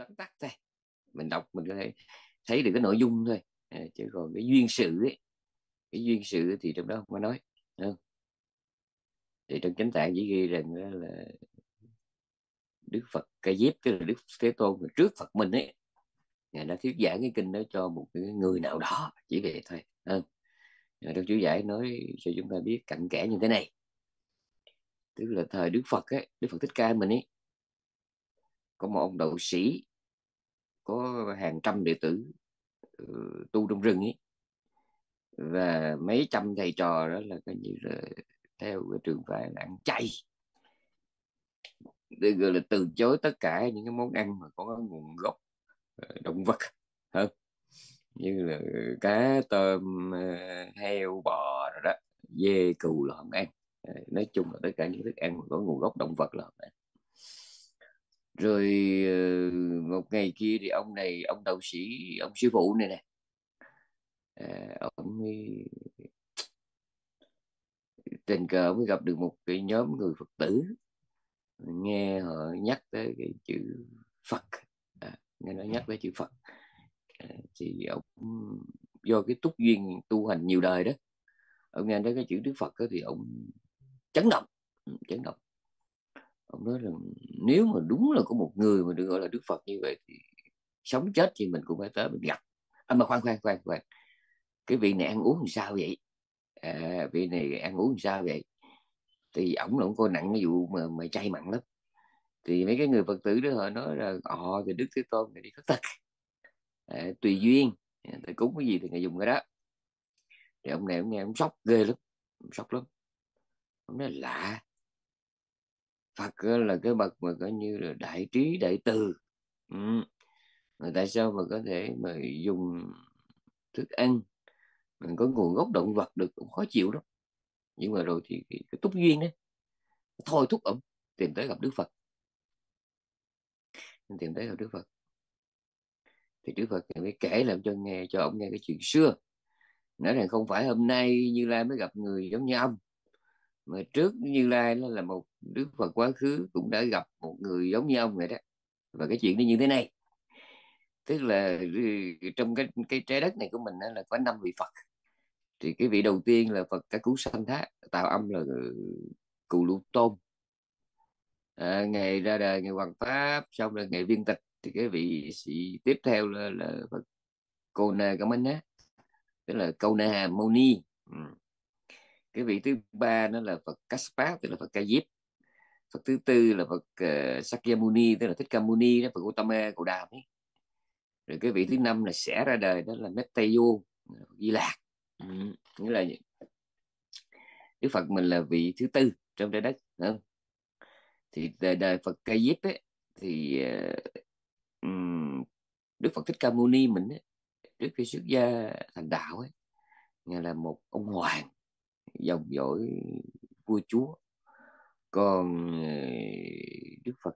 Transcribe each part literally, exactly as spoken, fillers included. vắn tắt thôi, mình đọc mình có thể thấy được cái nội dung thôi, à, chứ còn cái duyên sự ấy, cái duyên sự thì trong đó không có nói. Đúng. Thì trong chánh tạng chỉ ghi rằng đó là Đức Phật Ca Diếp, tức là Đức Thế Tôn trước Phật mình ấy, Ngài đã thuyết giảng cái kinh đó cho một người nào đó, chỉ vậy thôi. Đúng. Trong chú giải nói cho chúng ta biết cặn kẽ như thế này, tức là thời Đức Phật ấy, Đức Phật Thích Ca mình ấy, có một ông đạo sĩ có hàng trăm đệ tử tu trong rừng ấy, và mấy trăm thầy trò đó là coi như là theo cái trường phái ăn chay, để gọi là từ chối tất cả những cái món ăn mà có nguồn gốc động vật, hơn như là cá, tôm, heo, bò rồi đó, dê, cừu là không ăn. Nói chung là tất cả những thức ăn mà có nguồn gốc động vật là không ăn. Rồi một ngày kia thì ông này, ông đạo sĩ, ông sư phụ này nè, ông ấy tình cờ ông ấy gặp được một cái nhóm người Phật tử, nghe họ nhắc tới cái chữ Phật, à, nghe nói nhắc tới chữ Phật, à, thì ông do cái túc duyên tu hành nhiều đời đó, ông nghe tới cái chữ Đức Phật đó thì ông chấn động, chấn động. Ông nói rằng nếu mà đúng là có một người mà được gọi là Đức Phật như vậy thì sống chết thì mình cũng phải tới mình gặp. À, mà khoan khoan khoan khoan, cái vị này ăn uống làm sao vậy? À, vị này ăn uống làm sao vậy? Thì ổng là ổng coi nặng cái vụ mà, mà chay mặn lắm. Thì mấy cái người Phật tử đó họ nói là họ thì Đức Thế Tôn thì đi khất thực, à, tùy duyên, thì cúng cái gì thì người dùng cái đó. Thì ông này ông nghe ông sốc ghê lắm, ông sốc lắm. Ông nói lạ, Phật là cái bậc mà coi như là đại trí đại từ, ừ. Mà tại sao mà có thể mà dùng thức ăn mình có nguồn gốc động vật được, cũng khó chịu lắm. Nhưng mà rồi thì cái, cái túc duyên đấy thôi thúc ổng tìm tới gặp Đức Phật, mình tìm tới gặp Đức Phật thì Đức Phật mới kể làm cho nghe cho ổng nghe cái chuyện xưa, nói rằng không phải hôm nay Như Lai mới gặp người giống như ông, mà trước Như Lai nó là một Đức Phật quá khứ cũng đã gặp một người giống như ông vậy đó. Và cái chuyện nó như thế này, tức là trong cái, cái trái đất này của mình là có năm vị Phật. Thì cái vị đầu tiên là Phật Ca Cú Sanh Thá, tạo âm là Cù Lưu Tôn, à, ngày ra đời ngày Hoàng Pháp, xong là ngày Viên Tịch. Thì cái vị sĩ tiếp theo là, là Phật Cô Na Cà Minh á, tức là Câu Na Hà Mâu Ni. Ừ. Cái vị thứ ba nó là Phật Kaspá, tức là Phật Ca Diếp. Phật thứ tư là Phật uh, Sakyamuni, tức là Thích Ca Mâu Ni đó, Phật Gautama Cậu Đàm ấy. Rồi cái vị thứ năm là sẽ ra đời đó là Mettayo Di Lạc. Ừ. Nghĩa là Đức Phật mình là vị thứ tư trong trái đất. Không? Thì đời, đời Phật Ca Diếp ấy, thì uh, Đức Phật Thích Ca Mâu Ni mình ấy, trước khi xuất gia thành đạo ấy, Ngài là một ông hoàng dòng dõi vua chúa. Còn Đức Phật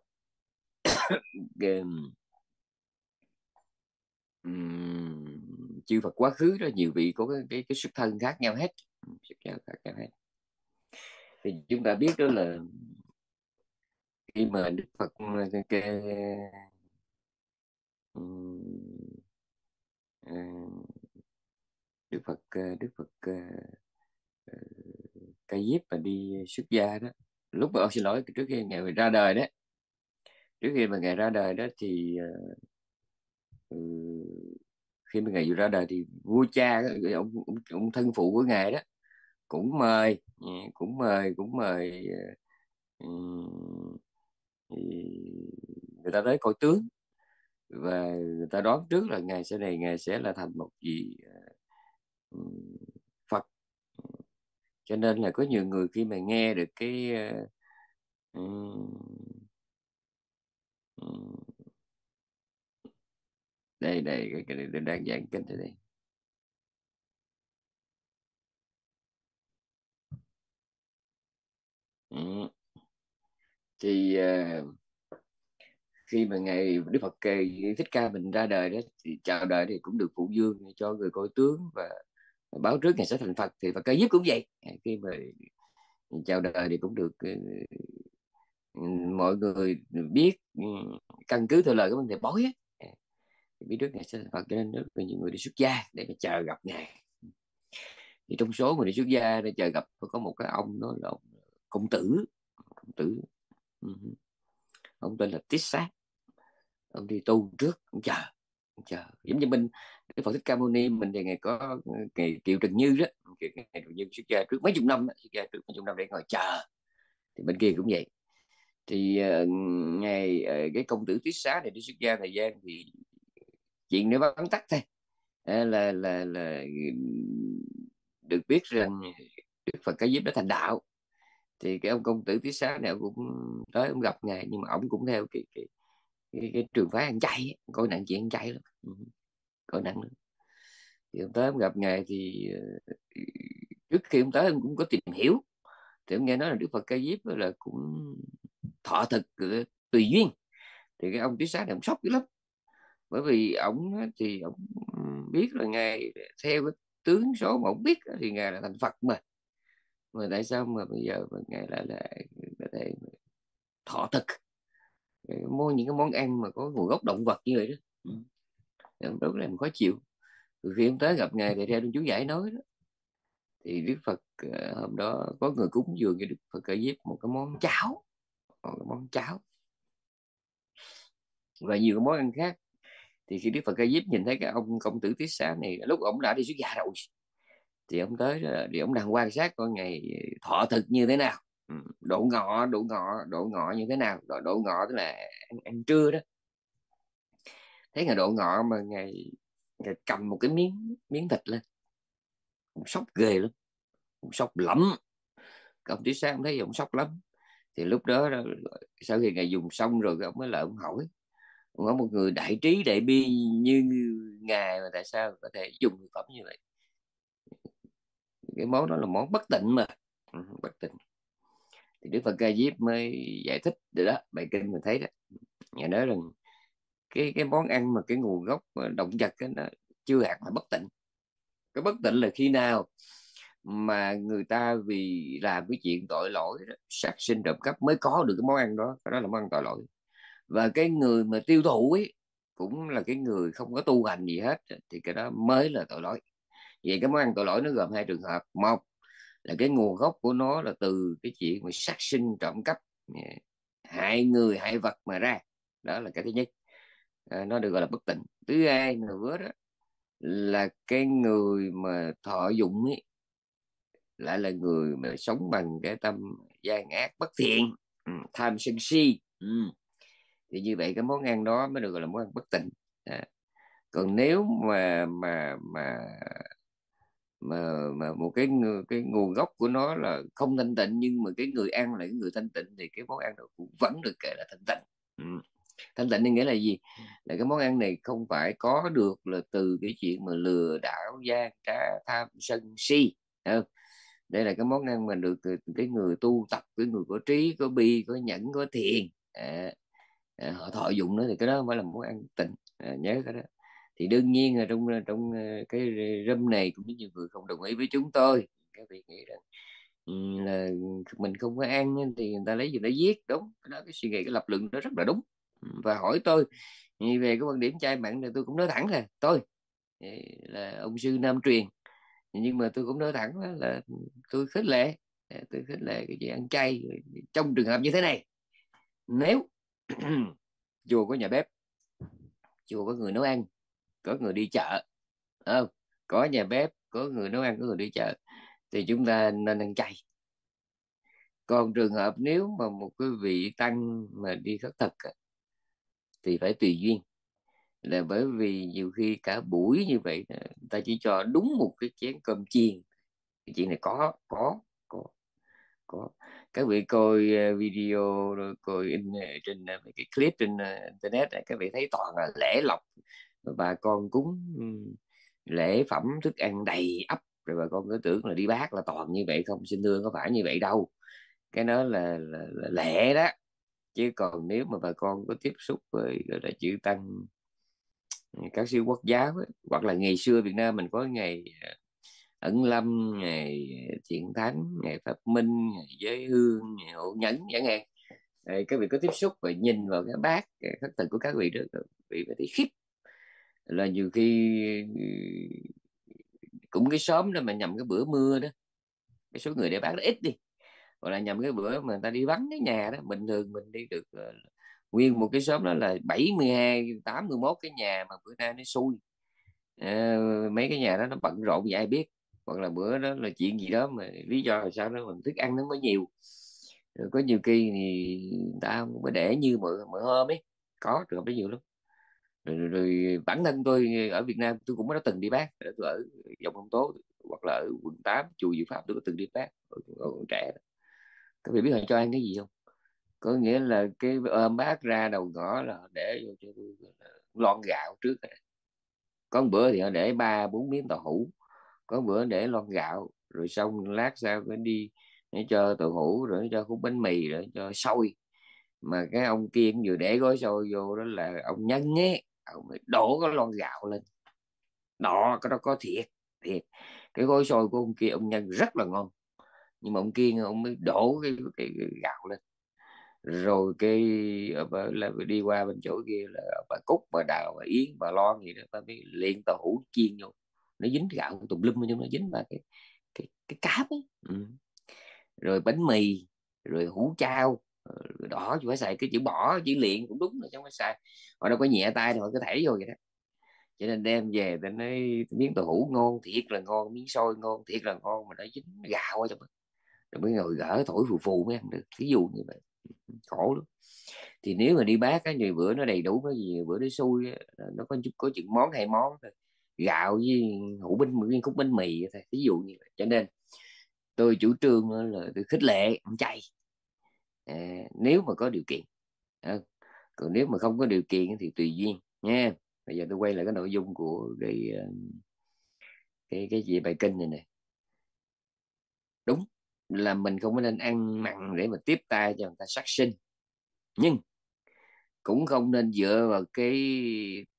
chư Phật quá khứ đó, nhiều vị có cái, cái, cái xuất thân khác nhau hết, xuất thân khác nhau hết. Thì chúng ta biết đó là khi mà Đức Phật cái, cái, Đức Phật Đức Phật Ca Diếp mà đi xuất gia đó, lúc mà, oh, xin lỗi, trước khi ngày ra đời đó, trước khi mà ngày ra đời đó thì uh, khi mà ngày vừa ra đời thì vua cha ông, ông, ông thân phụ của ngài đó cũng mời cũng mời cũng mời uh, người ta tới coi tướng, và người ta đoán trước là ngài sau này ngài sẽ là thành một vị uh, Phật. Cho nên là có nhiều người khi mà nghe được cái uh, uh, đây đây cái, cái này đang giảng kinh thế này. Uh, thì uh, khi mà ngày Đức Phật Thích Ca mình ra đời đó thì chào đời thì cũng được phụ dương cho người coi tướng và báo trước ngày sẽ thành Phật. Thì Phật Ca Diếp cũng vậy, khi mà chào đời thì cũng được mọi người biết căn cứ theo lời của mình thầy bói á, thì biết trước Ngài sẽ Phật cho nên rất là nhiều người đi xuất gia để mà chờ gặp Ngài. Thì trong số người đi xuất gia để chờ gặp có một cái ông đó là công tử, công tử ông tên là Tiết Sát. Ông đi tu trước, ông chờ, ông chờ. Giống như mình, cái Phật Thích Ca Mâu Ni mình thì ngày có ngày Kiều Trần Như đó, ngày Kiều Trần Như xuất gia trước mấy chục năm, xuất gia trước mấy chục năm để ngồi chờ. Thì bên kia cũng vậy. Thì uh, ngày uh, cái công tử Tiết Xá này đi xuất gia thời gian thì chuyện nó vắn tắt thôi. À, là, là là được biết rằng Đức Phật Ca Diếp đã thành đạo. Thì cái ông công tử Tiết Xá này cũng tới, ông gặp Ngài, nhưng mà ông cũng theo cái, cái Cái, cái trường phái ăn chay, coi nặng chuyện ăn chay lắm, coi nặng lắm. Thì hôm tới ông gặp Ngài thì trước khi ông tới ông cũng có tìm hiểu, thì ông nghe nói là Đức Phật Ca Diếp là cũng thọ thực tùy duyên. Thì cái ông Tiết Xá này ông sốc dữ lắm, bởi vì ông thì ông biết là Ngài theo cái tướng số mà ông biết thì Ngài là thành Phật mà, mà tại sao mà bây giờ mà Ngài lại là có thể thọ thực mua những cái món ăn mà có nguồn gốc động vật như vậy đó. Ừ. Rất là khó chịu. Rồi khi ông tới gặp Ngài thì theo Đức Chú Giải nói đó, thì Đức Phật hôm đó có người cúng dường cho Đức Phật Ca Diếp một cái món cháo, một cái món cháo và nhiều cái món ăn khác. Thì khi Đức Phật Ca Diếp nhìn thấy cái ông công tử Tiết Xá này, lúc ông đã đi xuất gia rồi, thì ông tới thì ông đang quan sát coi Ngài thọ thực như thế nào, độ ngọ, độ ngọ, độ ngọ như thế nào. Độ ngọ tức là ăn, ăn trưa đó. Thấy Ngài độ ngọ mà Ngài, Ngài cầm một cái miếng miếng thịt lên, cũng sốc ghê lắm, cũng sốc lắm. Ông Tiết Xá thấy ông sốc lắm. Thì lúc đó sau khi Ngài dùng xong rồi, ông mới lại ông hỏi, ông hỏi một người đại trí đại bi như Ngài mà tại sao có thể dùng thực phẩm như vậy? Cái món đó là món bất tịnh mà, bất tịnh. Thì Đức Phật Ca Diếp mới giải thích rồi đó, bài kinh mình thấy đó. Ngài nói rằng cái cái món ăn mà cái nguồn gốc động vật đó, nó chưa hạt mà bất tịnh. Cái bất tịnh là khi nào mà người ta vì làm cái chuyện tội lỗi đó, sát sinh trộm cắp mới có được cái món ăn đó, đó là món ăn tội lỗi. Và cái người mà tiêu thụ ấy cũng là cái người không có tu hành gì hết, thì cái đó mới là tội lỗi. Vậy cái món ăn tội lỗi nó gồm hai trường hợp. Một là cái nguồn gốc của nó là từ cái chuyện mà sát sinh trộm cắp, hại người hại vật mà ra, đó là cái thứ nhất, à, nó được gọi là bất tịnh. Thứ hai nữa đó là cái người mà thọ dụng ấy, lại là người mà sống bằng cái tâm gian ác bất thiện, ừ, tham sân si, ừ. Thì như vậy cái món ăn đó mới được gọi là món ăn bất tịnh. À, còn nếu mà mà mà Mà, mà một cái cái nguồn gốc của nó là không thanh tịnh, nhưng mà cái người ăn là cái người thanh tịnh, thì cái món ăn đó cũng vẫn được kể là thanh tịnh. Ừ. Thanh tịnh thì nghĩa là gì? Là cái món ăn này không phải có được là từ cái chuyện mà lừa đảo, gian trá, tham sân si. Ừ. Đây là cái món ăn mà được cái người tu tập, cái người có trí, có bi, có nhẫn, có thiền, à, à, họ thọ dụng nó, thì cái đó không phải là món ăn tịnh, à, nhớ cái đó. Thì đương nhiên là trong trong cái râm này cũng có nhiều người không đồng ý với chúng tôi. Các vị nghĩ rằng là mình không có ăn thì người ta lấy gì để giết, đúng. Đó, cái suy nghĩ, cái lập luận nó rất là đúng. Và hỏi tôi về cái quan điểm chay mặn này, tôi cũng nói thẳng là tôi là ông sư Nam truyền, nhưng mà tôi cũng nói thẳng là, là tôi khích lệ, tôi khích lệ cái gì ăn chay trong trường hợp như thế này. Nếu chùa có nhà bếp, chùa có người nấu ăn, có người đi chợ, không? Có nhà bếp, có người nấu ăn, có người đi chợ, thì chúng ta nên ăn chay. Còn trường hợp nếu mà một cái vị tăng mà đi khất thực thì phải tùy duyên, là bởi vì nhiều khi cả buổi như vậy người ta chỉ cho đúng một cái chén cơm chiên. Cái chuyện này có có có có các vị coi video rồi coi in, trên cái clip trên internet, các vị thấy toàn là lễ lộc. Bà con cúng lễ phẩm thức ăn đầy ắp, rồi bà con cứ tưởng là đi bác là toàn như vậy. Không, xin thưa, có phải như vậy đâu. Cái đó là, là, là lễ đó. Chứ còn nếu mà bà con có tiếp xúc với gọi là chữ tăng, các siêu quốc giáo ấy, hoặc là ngày xưa Việt Nam mình có ngày Ẩn Lâm, ngày Thiện Thánh, ngày Pháp Minh, ngày Giới Hương, ngày Hộ Nhẫn chẳng hạn, các vị có tiếp xúc và nhìn vào cái bát khất thực của các vị đó, các vị phải thấy khiếp, là nhiều khi cũng cái xóm đó mà nhầm cái bữa mưa đó, cái số người để bán nó ít đi, hoặc là nhầm cái bữa mà người ta đi vắng cái nhà đó, bình thường mình đi được nguyên một cái xóm đó là bảy mươi hai, tám mươi mốt cái nhà mà bữa nay nó xui, à, mấy cái nhà đó nó bận rộn gì ai biết, hoặc là bữa đó là chuyện gì đó mà lý do là sao đó mình thức ăn nó mới nhiều. Rồi có nhiều khi thì người ta không có để như mọi, mọi hôm ấy, có trường hợp đó nhiều lắm. Rồi, rồi, rồi bản thân tôi ở Việt Nam tôi cũng đã từng đi bác, tôi ở Dòng Ông Tố hoặc là ở quận tám, chùa Diệu Pháp tôi có từng đi bác ở, ở còn trẻ đó. Các vị biết họ cho ăn cái gì không? Có nghĩa là cái ôm bác ra đầu ngõ là họ để vô cho tôi lon gạo trước này. Có một bữa thì họ để ba bốn miếng tàu hũ, có bữa để lon gạo, rồi xong lát sau nó đi nó cho tàu hũ, rồi nó cho khúc bánh mì, rồi cho xôi. Mà cái ông kia cũng vừa để gói xôi vô đó là ông nhân ấy, ông đổ cái lon gạo lên. Đó, cái đó có thiệt, thiệt. Cái gói xôi của ông kia ông nhân rất là ngon. Nhưng mà ông kia ông mới đổ cái, cái, cái gạo lên. Rồi cái là đi qua bên chỗ kia là bà Cúc, bà Đào, bà Yến, bà Loan gì đó, ta mới liền tàu hũ chiên vô. Nó dính gạo tùm lum, nhưng nó dính vào cái cái cái cáp ấy. Ừ. Rồi bánh mì, rồi hũ chao đỏ, chứ phải xài cái chữ bỏ, chữ liền cũng đúng rồi, chứ không phải xài họ đâu có nhẹ tay họ cứ thảy vô vậy đó. Cho nên đem về ta nói miếng tàu hũ ngon thiệt là ngon, miếng xôi ngon thiệt là ngon, mà nó dính gạo ở trong đó rồi mới ngồi gỡ thổi phù phù mới ăn được, ví dụ như vậy khổ lắm. Thì nếu mà đi bác cái nhiều bữa nó đầy đủ, cái gì bữa nó xui đó, nó có có chừng món hay món thôi, gạo với hũ bánh mì, khúc bánh mì thôi, ví dụ như vậy. Cho nên tôi chủ trương là tôi khích lệ ăn chay à, nếu mà có điều kiện à, còn nếu mà không có điều kiện thì tùy duyên nha. Bây giờ tôi quay lại cái nội dung của cái cái cái gì bài kinh này nè. Đúng là mình không có nên ăn mặn để mà tiếp tay cho người ta sát sinh, nhưng cũng không nên dựa vào cái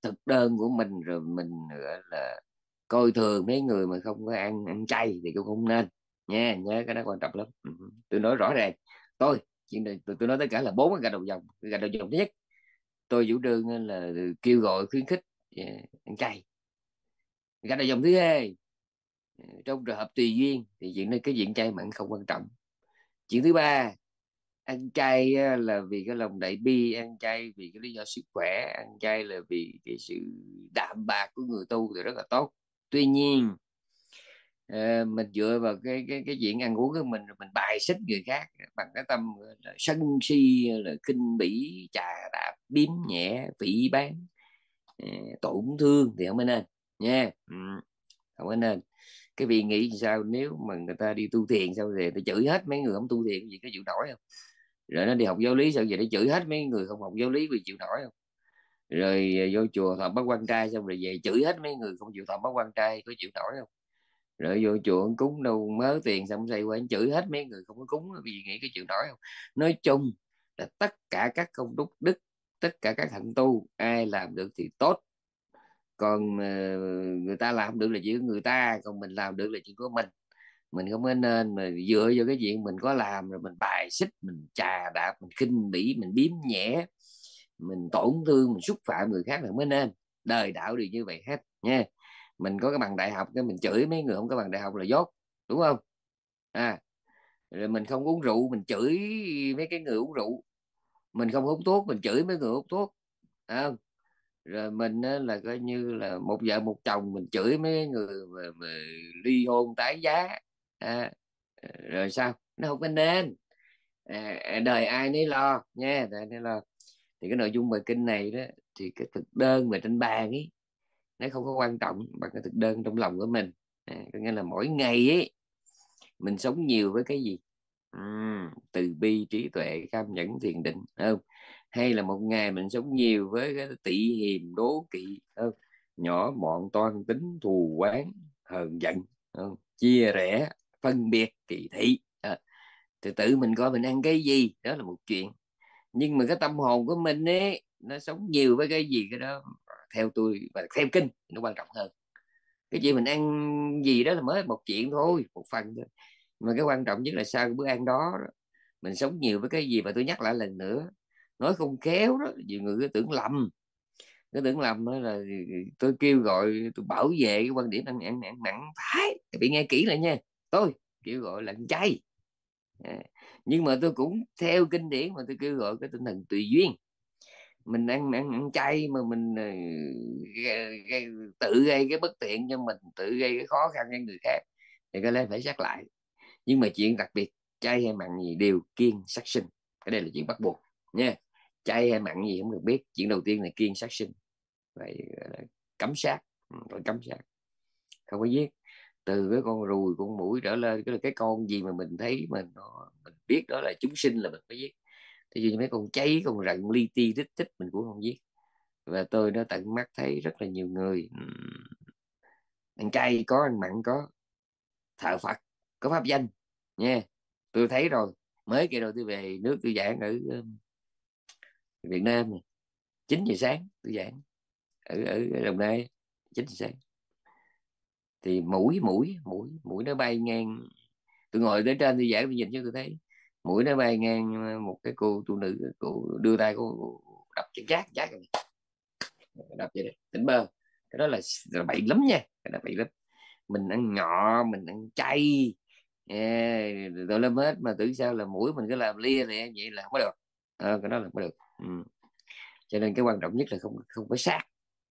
thực đơn của mình rồi mình nữa là coi thường mấy người mà không có ăn ăn chay thì cũng không nên nha, nhớ cái đó quan trọng lắm. Ừ. Tôi nói rõ ràng, tôi chuyện này tôi, tôi nói tất cả là bốn cái gạch đầu dòng. Cái gạch đầu dòng thứ nhất, tôi chủ trương là kêu gọi khuyến khích yeah, ăn chay. Gạch đầu dòng thứ hai, trong trường hợp tùy duyên thì chuyện này cái chuyện chay mặn không quan trọng. Chuyện thứ ba, ăn chay là vì cái lòng đại bi, ăn chay vì cái lý do sức khỏe, ăn chay là vì cái sự đạm bạc của người tu thì rất là tốt. Tuy nhiên à, mình dựa vào cái cái cái chuyện ăn uống của mình rồi mình bài xích người khác bằng cái tâm là sân si, là khinh bỉ, chà đạp, biếm nhẹ, phỉ báng, à, tổn thương thì không nên nha. Ừ. Không nên. Cái vị nghĩ sao nếu mà người ta đi tu thiền sao về ta chửi hết mấy người không tu thiền gì, có chịu nổi không? Rồi nó đi học giáo lý sao về để chửi hết mấy người không học giáo lý vì chịu nổi không? Rồi vô chùa thọ bát quan trai xong rồi về chửi hết mấy người không chịu thọ bát quan trai, có chịu nổi không? Rồi vô chùa cúng đâu mớ tiền xong xây qua chửi hết mấy người không có cúng vì nghĩ cái chịu nổi không? Nói chung là tất cả các công đúc đức, tất cả các hạnh tu ai làm được thì tốt. Còn người ta làm được là chuyện của người ta, còn mình làm được là chuyện của mình. Mình không nên mà dựa vào cái chuyện mình có làm rồi mình bài xích, mình chà đạp, mình khinh bỉ, mình biếm nhẹ, mình tổn thương, mình xúc phạm người khác là mới nên. Đời đạo đều như vậy hết nha. Mình có cái bằng đại học cái mình chửi mấy người không có bằng đại học là dốt, đúng không? À, rồi mình không uống rượu mình chửi mấy cái người uống rượu, mình không hút thuốc mình chửi mấy người hút thuốc, à, rồi mình là coi như là một vợ một chồng mình chửi mấy người mà, mà ly hôn tái giá, à, rồi sao? Nó không có nên. À, đời ai nấy lo nha, đời ai nấy lo. Thì cái nội dung bài kinh này đó thì cái thực đơn mà trên bàn ấy nó không có quan trọng bằng cái thực đơn trong lòng của mình. À, có nghĩa là mỗi ngày ấy mình sống nhiều với cái gì? À, từ bi, trí tuệ, kham nhẫn, thiền định, không? Hay là một ngày mình sống nhiều với cái tị hiềm, đố kỵ, không? Nhỏ mọn, toan tính, thù oán, hờn giận, không? Chia rẽ, phân biệt, kỳ thị. À, thì tự mình coi mình ăn cái gì đó là một chuyện, nhưng mà cái tâm hồn của mình ấy nó sống nhiều với cái gì, cái đó theo tôi và theo kinh nó quan trọng hơn. Cái chuyện mình ăn gì đó là mới một chuyện thôi, một phần thôi, mà cái quan trọng nhất là sau bữa ăn đó mình sống nhiều với cái gì mà tôi nhắc lại lần nữa, nói không khéo đó, nhiều người cứ tưởng lầm, cứ tưởng lầm đó là tôi kêu gọi tôi bảo vệ cái quan điểm ăn nặng nặng nặng thái, bị nghe kỹ lại nha, tôi kêu gọi là ăn chay, nhưng mà tôi cũng theo kinh điển mà tôi kêu gọi cái tinh thần tùy duyên. Mình ăn ăn ăn chay mà mình gây, gây, tự gây cái bất tiện cho mình, tự gây cái khó khăn cho người khác thì có lẽ phải xét lại. Nhưng mà chuyện đặc biệt chay hay mặn gì đều kiêng sát sinh, cái đây là chuyện bắt buộc nha. Chay hay mặn gì không được biết, chuyện đầu tiên là kiêng sát sinh, vậy cấm sát, phải cấm sát, không có giết. Từ cái con ruồi con mũi trở lên, cái là cái con gì mà mình thấy mình mình biết đó là chúng sinh là mình phải giết. Ví dụ như mấy con cháy, con rận, li ti, tích tích mình cũng không giết. Và tôi đã tận mắt thấy rất là nhiều người ăn chay có, ăn mặn có, thờ Phật có, pháp danh nha, yeah. Tôi thấy rồi, mới kia rồi tôi về nước tôi giảng ở Việt Nam này. chín giờ sáng tôi giảng ở, ở Đồng Nai, chín giờ sáng. Thì mũi, mũi, mũi, mũi nó bay ngang. Tôi ngồi tới trên tôi giảng, tôi nhìn cho tôi thấy mũi nó bay ngang một cái cô phụ nữ, cô đưa tay cô đập chân chát chát rồi, đập vậy đây tỉnh bơ. Cái đó là, là bậy lắm nha, cái đó bậy lắm. Mình ăn ngọ, mình ăn chay yeah, rồi lên hết mà tưởng sao là mũi mình cứ làm lia này, vậy là không có được à, cái đó là không có được. Ừ. Cho nên cái quan trọng nhất là không không có sát.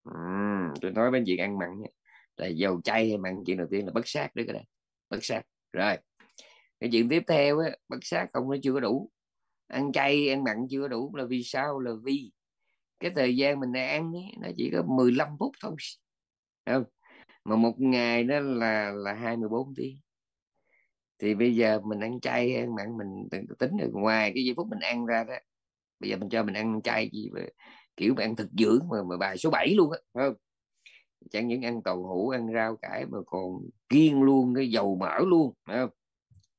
Ừ. Tôi nói bên chuyện ăn mặn là dầu chay hay mặn, chuyện đầu tiên là bất sát đấy, cái này bất sát rồi. Cái chuyện tiếp theo á, bất sát không nó chưa có đủ, ăn chay ăn mặn chưa có đủ là vì sao? Là vì cái thời gian mình ăn ấy, nó chỉ có mười lăm phút thôi, không? Mà một ngày đó là là hai mươi bốn tiếng. Thì bây giờ mình ăn chay ăn mặn mình tính được, ngoài cái giây phút mình ăn ra đó, bây giờ mình cho mình ăn chay gì mà, kiểu mà ăn thực dưỡng mà, mà bài số bảy luôn á, không? Chẳng những ăn tàu hũ, ăn rau cải mà còn kiêng luôn cái dầu mỡ luôn, không?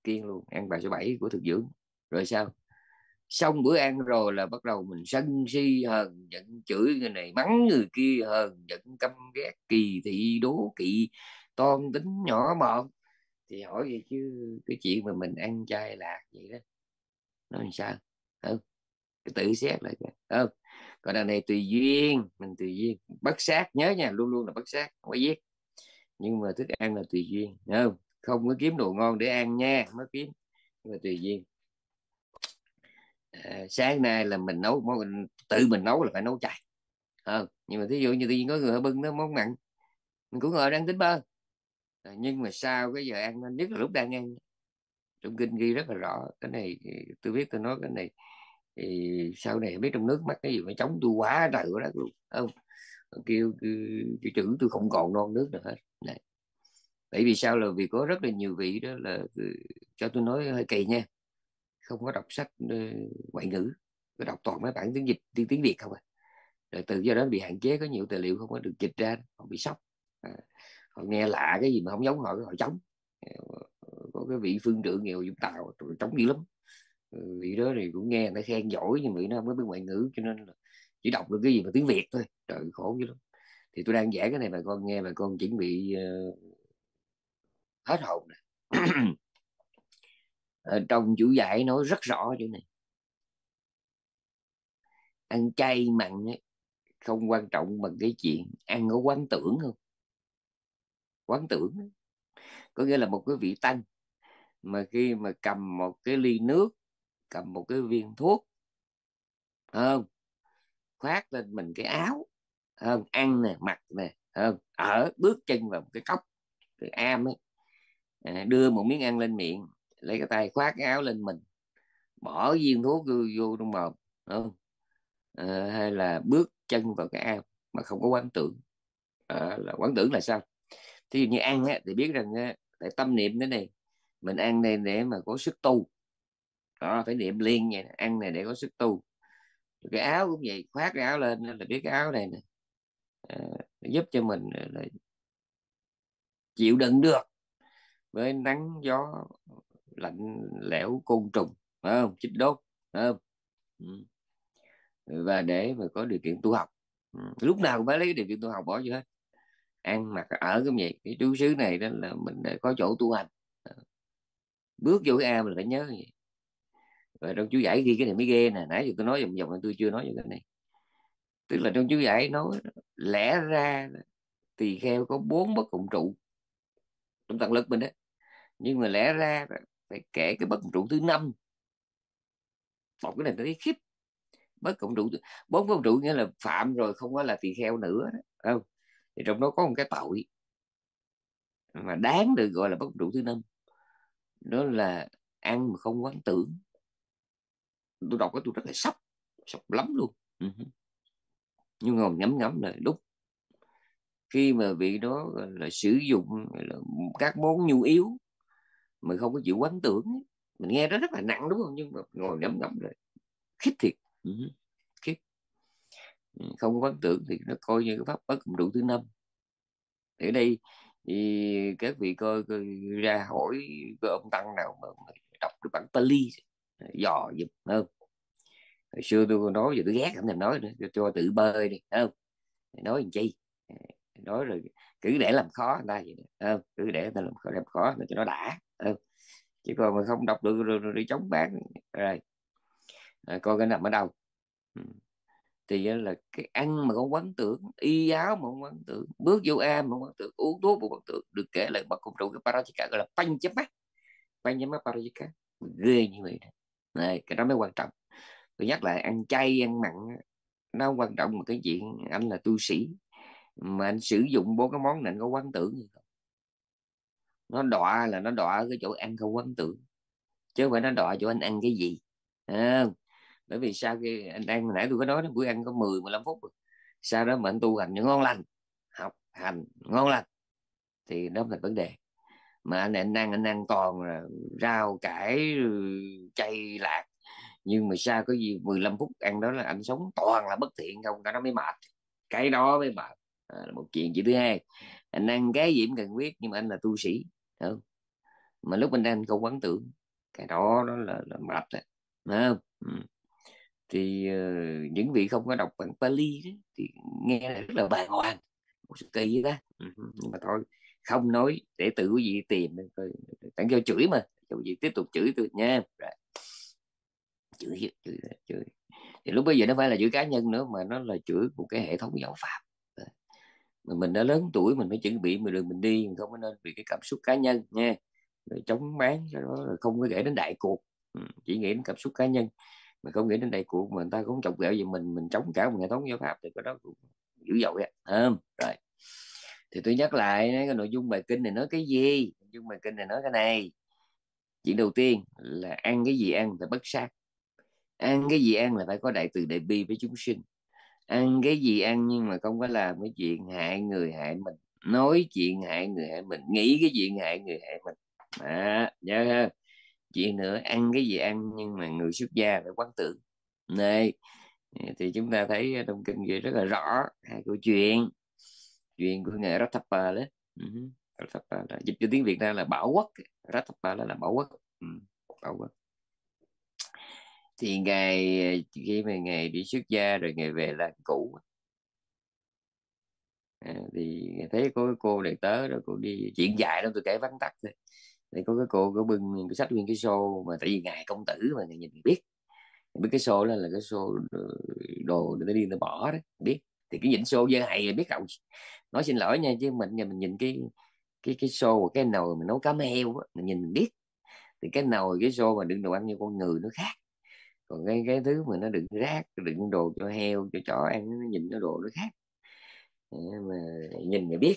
Kiêng luôn, ăn bài số bảy của thực dưỡng. Rồi sao? Xong bữa ăn rồi là bắt đầu mình sân si hờn giận, chửi người này mắng người kia, hờn giận căm ghét, kỳ thị đố kỵ, toan tính nhỏ mọn. Thì hỏi vậy chứ cái chuyện mà mình ăn chay lạc vậy đó, nó làm sao? Ừ. Cái tự xét lại. Ừ. Còn đằng này tùy duyên, mình tùy duyên, bất sát, nhớ nha, luôn luôn là bất sát, không có giết. Nhưng mà thức ăn là tùy duyên, không? Không có kiếm đồ ngon để ăn nha, mới kiếm, nhưng mà tùy duyên. À, sáng nay là mình nấu, tự mình nấu là phải nấu chay, ừ, nhưng mà thí dụ như tự nhiên có người bưng nó món mặn, mình cũng ngồi đang tính bơ, à, nhưng mà sau cái giờ ăn, nhất là lúc đang ăn, trong kinh ghi rất là rõ, cái này tôi biết tôi nói cái này, thì sau này biết trong nước mắt cái gì mà chống tôi quá trời của đó luôn, không, kêu kêu chữ tôi không còn non nước nữa hết, này. Tại vì sao? Là vì có rất là nhiều vị đó là, cho tôi nói hơi kỳ nha, không có đọc sách ngoại ngữ, có đọc toàn mấy bản tiếng Việt, tiếng tiếng Việt không à. Rồi từ do đó bị hạn chế, có nhiều tài liệu không có được dịch ra, họ bị sốc, à, họ nghe lạ cái gì mà không giống họ, họ chống. Có cái vị phương trưởng nghèo Vũng Tàu chống dữ lắm, vị đó thì cũng nghe người ta khen giỏi nhưng vị nó không có biết ngoại ngữ cho nên là chỉ đọc được cái gì mà tiếng Việt thôi, trời khổ dữ lắm. Thì tôi đang vẽ cái này bà con nghe, bà con chuẩn bị hết hồn này. Trong chủ dạy nói rất rõ chỗ này, ăn chay mặn ấy, không quan trọng bằng cái chuyện ăn có quán tưởng không. Quán tưởng ấy, có nghĩa là một cái vị tăng mà khi mà cầm một cái ly nước, cầm một cái viên thuốc, không, khoác lên mình cái áo, không, ăn nè, mặc nè, không, ở bước chân vào một cái cốc từ am ấy, à, đưa một miếng ăn lên miệng, lấy cái tay khoác cái áo lên mình, bỏ viên thuốc vô, vô trong mồm, không? À, hay là bước chân vào cái am mà không có quán tưởng, à, là quán tưởng là sao? Thí dụ như ăn á, thì biết rằng á, tại tâm niệm thế này, mình ăn này để mà có sức tu, đó phải niệm liên vậy, ăn này để có sức tu. Cái áo cũng vậy, khoác cái áo lên là biết cái áo này nè, à, giúp cho mình là chịu đựng được với nắng gió lạnh lẽo, côn trùng, phải không, chích đốt, phải không? Và để mà có điều kiện tu học, lúc nào cũng phải lấy điều kiện tu học bỏ vô hết. Ăn mặc ở cái gì, cái trú xứ này đó là mình để có chỗ tu hành. Bước vô cái am mình phải nhớ vậy. Và trong chú giải ghi cái này mới ghê nè, nãy giờ tôi nói vòng vòng tôi chưa nói về cái này. Tức là trong chú giải nói lẽ ra tỳ kheo có bốn bất cộng trụ trong tầng lực mình đó, nhưng mà lẽ ra phải kể cái bất cộng trụ thứ năm. Một cái này tôi thấy khiếp. Bất cộng trụ, bốn bất cộng trụ nghĩa là phạm rồi không có là tỳ kheo nữa đó. Không, thì trong đó có một cái tội mà đáng được gọi là bất cộng trụ thứ năm, đó là ăn mà không quán tưởng. Tôi đọc cái tôi rất là sốc, sốc lắm luôn. Uh-huh. Nhưng ngồi ngắm ngắm là đúng. Khi mà vị đó là sử dụng là các món nhu yếu mà không có chịu quán tưởng, mình nghe nó rất là nặng đúng không? Nhưng mà ngồi ngắm ngắm rồi khiếp thiệt. Uh-huh. Khiếp. Không quán tưởng thì nó coi như cái pháp bất cộng trụ thứ năm. Ở đây thì các vị coi, coi ra hỏi coi ông tăng nào mà đọc được bản Pali dò dùm hơn. Hồi xưa tôi nói giờ tôi ghét không thèm nói nữa, tôi cho tự bơi đi, không nói làm chi, nói rồi cứ để làm khó người ta vậy, không cứ để người ta làm khó làm khó cho nó đã, không chứ còn mà không đọc được rồi đi chống bán rồi à, coi cái nằm ở đâu. Thì là cái ăn mà không quán tưởng, y giáo mà không quán tưởng, bước vô a mà không quán tưởng, uống thuốc mà không quán tưởng, được kể là bậc cộng trụ cái parajika gọi là panchama, panchama parajika ghê như vậy này, cái đó mới quan trọng. Tôi nhắc lại ăn chay ăn mặn nó quan trọng một cái chuyện anh là tu sĩ mà anh sử dụng bốn cái món này anh có quán tưởng gì không. Nó đọa là nó đọa cái chỗ ăn không quán tưởng, chứ không phải nó đọa chỗ anh ăn cái gì à. Bởi vì sau khi anh ăn, nãy tôi có nói bữa ăn có mười mười lăm phút rồi. Sau đó mà anh tu hành những ngon lành, học hành ngon lành thì đó là vấn đề. Mà anh, anh ăn anh ăn toàn là rau cải chay lạc, nhưng mà sao có gì mười lăm phút ăn đó là anh sống toàn là bất thiện không, cái đó mới mệt. Cái đó mới mệt à, là một chuyện. Chuyện thứ hai, anh ăn cái gì cũng cần quyết, nhưng mà anh là tu sĩ không? Mà lúc anh ăn không quán tưởng, cái đó đó là, là mệt rồi không? Ừ. Thì uh, những vị không có đọc bản Pali đó, thì nghe là rất là bàng hoàng, một sự kỳ đó. Ừ. Nhưng mà thôi không nói để tự quý vị tìm, tặng cho chửi mà quý vị tiếp tục chửi tôi nha. Rồi. Chửi, chửi, chửi thì lúc bây giờ nó phải là chửi cá nhân nữa, mà nó là chửi một cái hệ thống giáo pháp. Mà mình đã lớn tuổi mình phải chuẩn bị mà đường mình đi, mình không có nên vì cái cảm xúc cá nhân nha, rồi chống bán, sau đó rồi không có nghĩ đến đại cuộc, chỉ nghĩ đến cảm xúc cá nhân mà không nghĩ đến đại cuộc. Mà người ta cũng chọc ghẹo về mình, mình chống cả một hệ thống giáo pháp thì cái đó cũng dữ dội á. À, rồi thì tôi nhắc lại cái nội dung bài kinh này nói cái gì. Nội dung bài kinh này nói cái này. Chuyện đầu tiên là ăn cái gì ăn phải bất sát. Ăn cái gì ăn là phải có đại từ đại bi với chúng sinh. Ăn cái gì ăn nhưng mà không có làm cái chuyện hại người hại mình, nói chuyện hại người hại mình, nghĩ cái chuyện hại người hại mình à, nhớ không? Chuyện nữa, ăn cái gì ăn nhưng mà người xuất gia phải quán tưởng này. Thì chúng ta thấy trong kinh vậy rất là rõ hai câu chuyện. Chuyện của ngài Ratthapāla, Ratthapāla dịch cho tiếng Việt ra là Bảo Quốc. Ratthapāla là Bảo Quốc. Ừ, Bảo Quốc. Thì ngày khi mà ngày đi xuất gia rồi ngày về làng cũ à, thì thấy có cái cô đệ tớ rồi cô đi chuyện dài lắm, tôi kể vắn tắt thôi. Thì có cái cô có bưng cái sách nguyên cái xô, mà tại vì ngài công tử mà ngài nhìn thì biết, biết cái xô đó là cái xô đồ để đi nó bỏ đó biết. Thì cái nhìn xô dơ hầy biết cậu nói xin lỗi nha, chứ mình mình nhìn cái cái cái xô cái nồi mình nấu cá heo á, mình nhìn mình biết. Thì cái nồi cái xô mà đựng đồ ăn như con người nó khác, còn cái cái thứ mà nó đựng rác đựng đồ cho heo cho chó ăn nó nhìn nó đồ nó khác mà nhìn thì biết.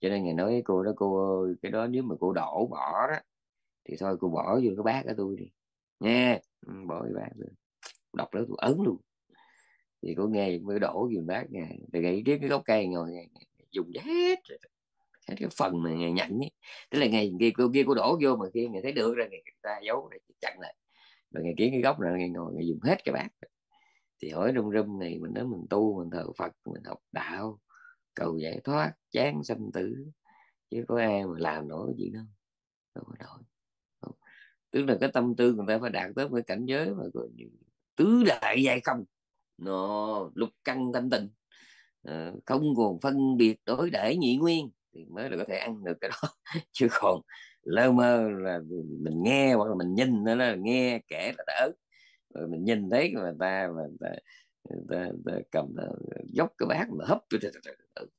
Cho nên ngày nói cô đó, cô ơi, cái đó nếu mà cô đổ bỏ đó thì thôi cô bỏ vô cái bát của tôi đi nha, bỏ vô bát rồi đọc nữa tôi ấn luôn. Thì cô nghe mới đổ vô bát này rồi gãy tiếp cái gốc cây ngồi này, dùng hết hết cái phần mà ngày nhảnh ấy. Tức là ngày kia cô kia cô đổ vô mà kia ngày thấy được ra, ngày ta giấu rồi chặn lại, rồi ngày kiến cái gốc này ngày ngồi ngày dùng hết cái bát. Thì hỏi rung rung này, mình nói mình tu mình thờ Phật mình học đạo cầu giải thoát chán sanh tử, chứ có ai mà làm nổi cái gì đâu, đâu có nổi. Tức là cái tâm tư người ta phải đạt tới cái cảnh giới mà gọi như tứ đại giai không, nó lục căn thanh tịnh, không còn phân biệt đối đãi nhị nguyên thì mới là có thể ăn được cái đó. Chứ còn lơ mơ là mình nghe hoặc là mình nhìn nữa, là nghe kể là đỡ, rồi mình nhìn thấy người ta mà cầm dốc cái bát mà hấp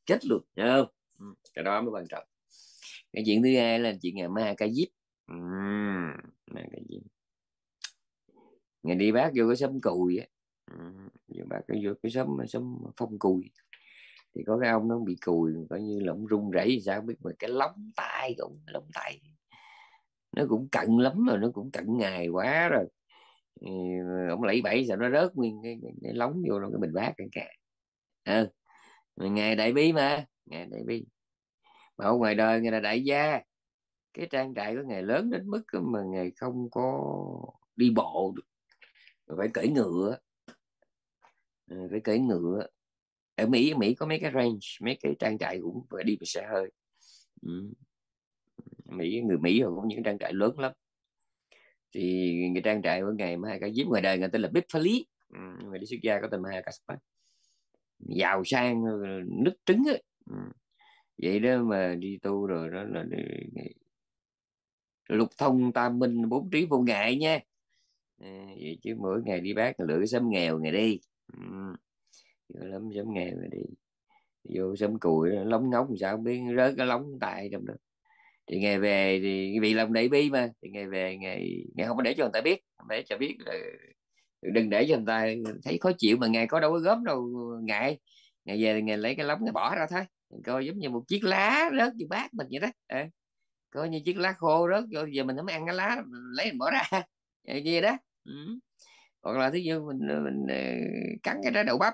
chết luôn, không? Cái đó mới quan trọng. Cái chuyện thứ hai là chuyện ngày ma ca diếp. Ngày đi bác vô cái xóm cùi á, bác vô cái xóm xóm phong cùi, thì có cái ông nó bị cùi coi như là ông run rẩy sao biết, mà cái lóng tay cũng lóng tay nó cũng cận lắm rồi, nó cũng cận ngày quá rồi, thì ông lẫy bẫy sao nó rớt nguyên cái, cái lóng vô trong cái bình bát cả cả. À, ngày đại bí mà ngày đại bí mà ở ngoài đời người là đại gia, cái trang trại của ngày lớn đến mức mà ngày không có đi bộ được, phải cưỡi ngựa, phải cưỡi ngựa. Ở Mỹ, Mỹ có mấy cái range, mấy cái trang trại cũng phải đi về xe hơi. Ừ. Mỹ, người Mỹ họ cũng những trang trại lớn lắm. Thì người trang trại của ngày mà hai cái giếp ngoài đời người tên là Big Pali, người đi xuất gia có tên là hai cái giàu sang nứt trứng ấy. Ừ. Vậy đó mà đi tu rồi đó là lục thông tam minh bốn trí vô ngại nha. Ừ. Vậy chứ mỗi ngày đi bác lựa xóm nghèo ngày đi. Ừ. Vô lắm xóm nghèo rồi đi vô xóm cùi lóng ngóng sao biết rớt cái lóng tay trong đó, thì ngày về thì vì lòng đại bi mà, thì ngày về ngày ngày không có để cho người ta biết, để cho biết là đừng để cho người ta thấy khó chịu, mà ngày có đâu có góp đâu ngại, ngày về thì ngày lấy cái lóng ngày bỏ ra thôi, coi giống như một chiếc lá rớt vô bát mình vậy đó. À, coi như chiếc lá khô rớt vô, giờ mình không ăn cái lá lấy mình bỏ ra vậy đó. Ừ. Hoặc là thí dụ mình, mình cắn cái trái đậu bắp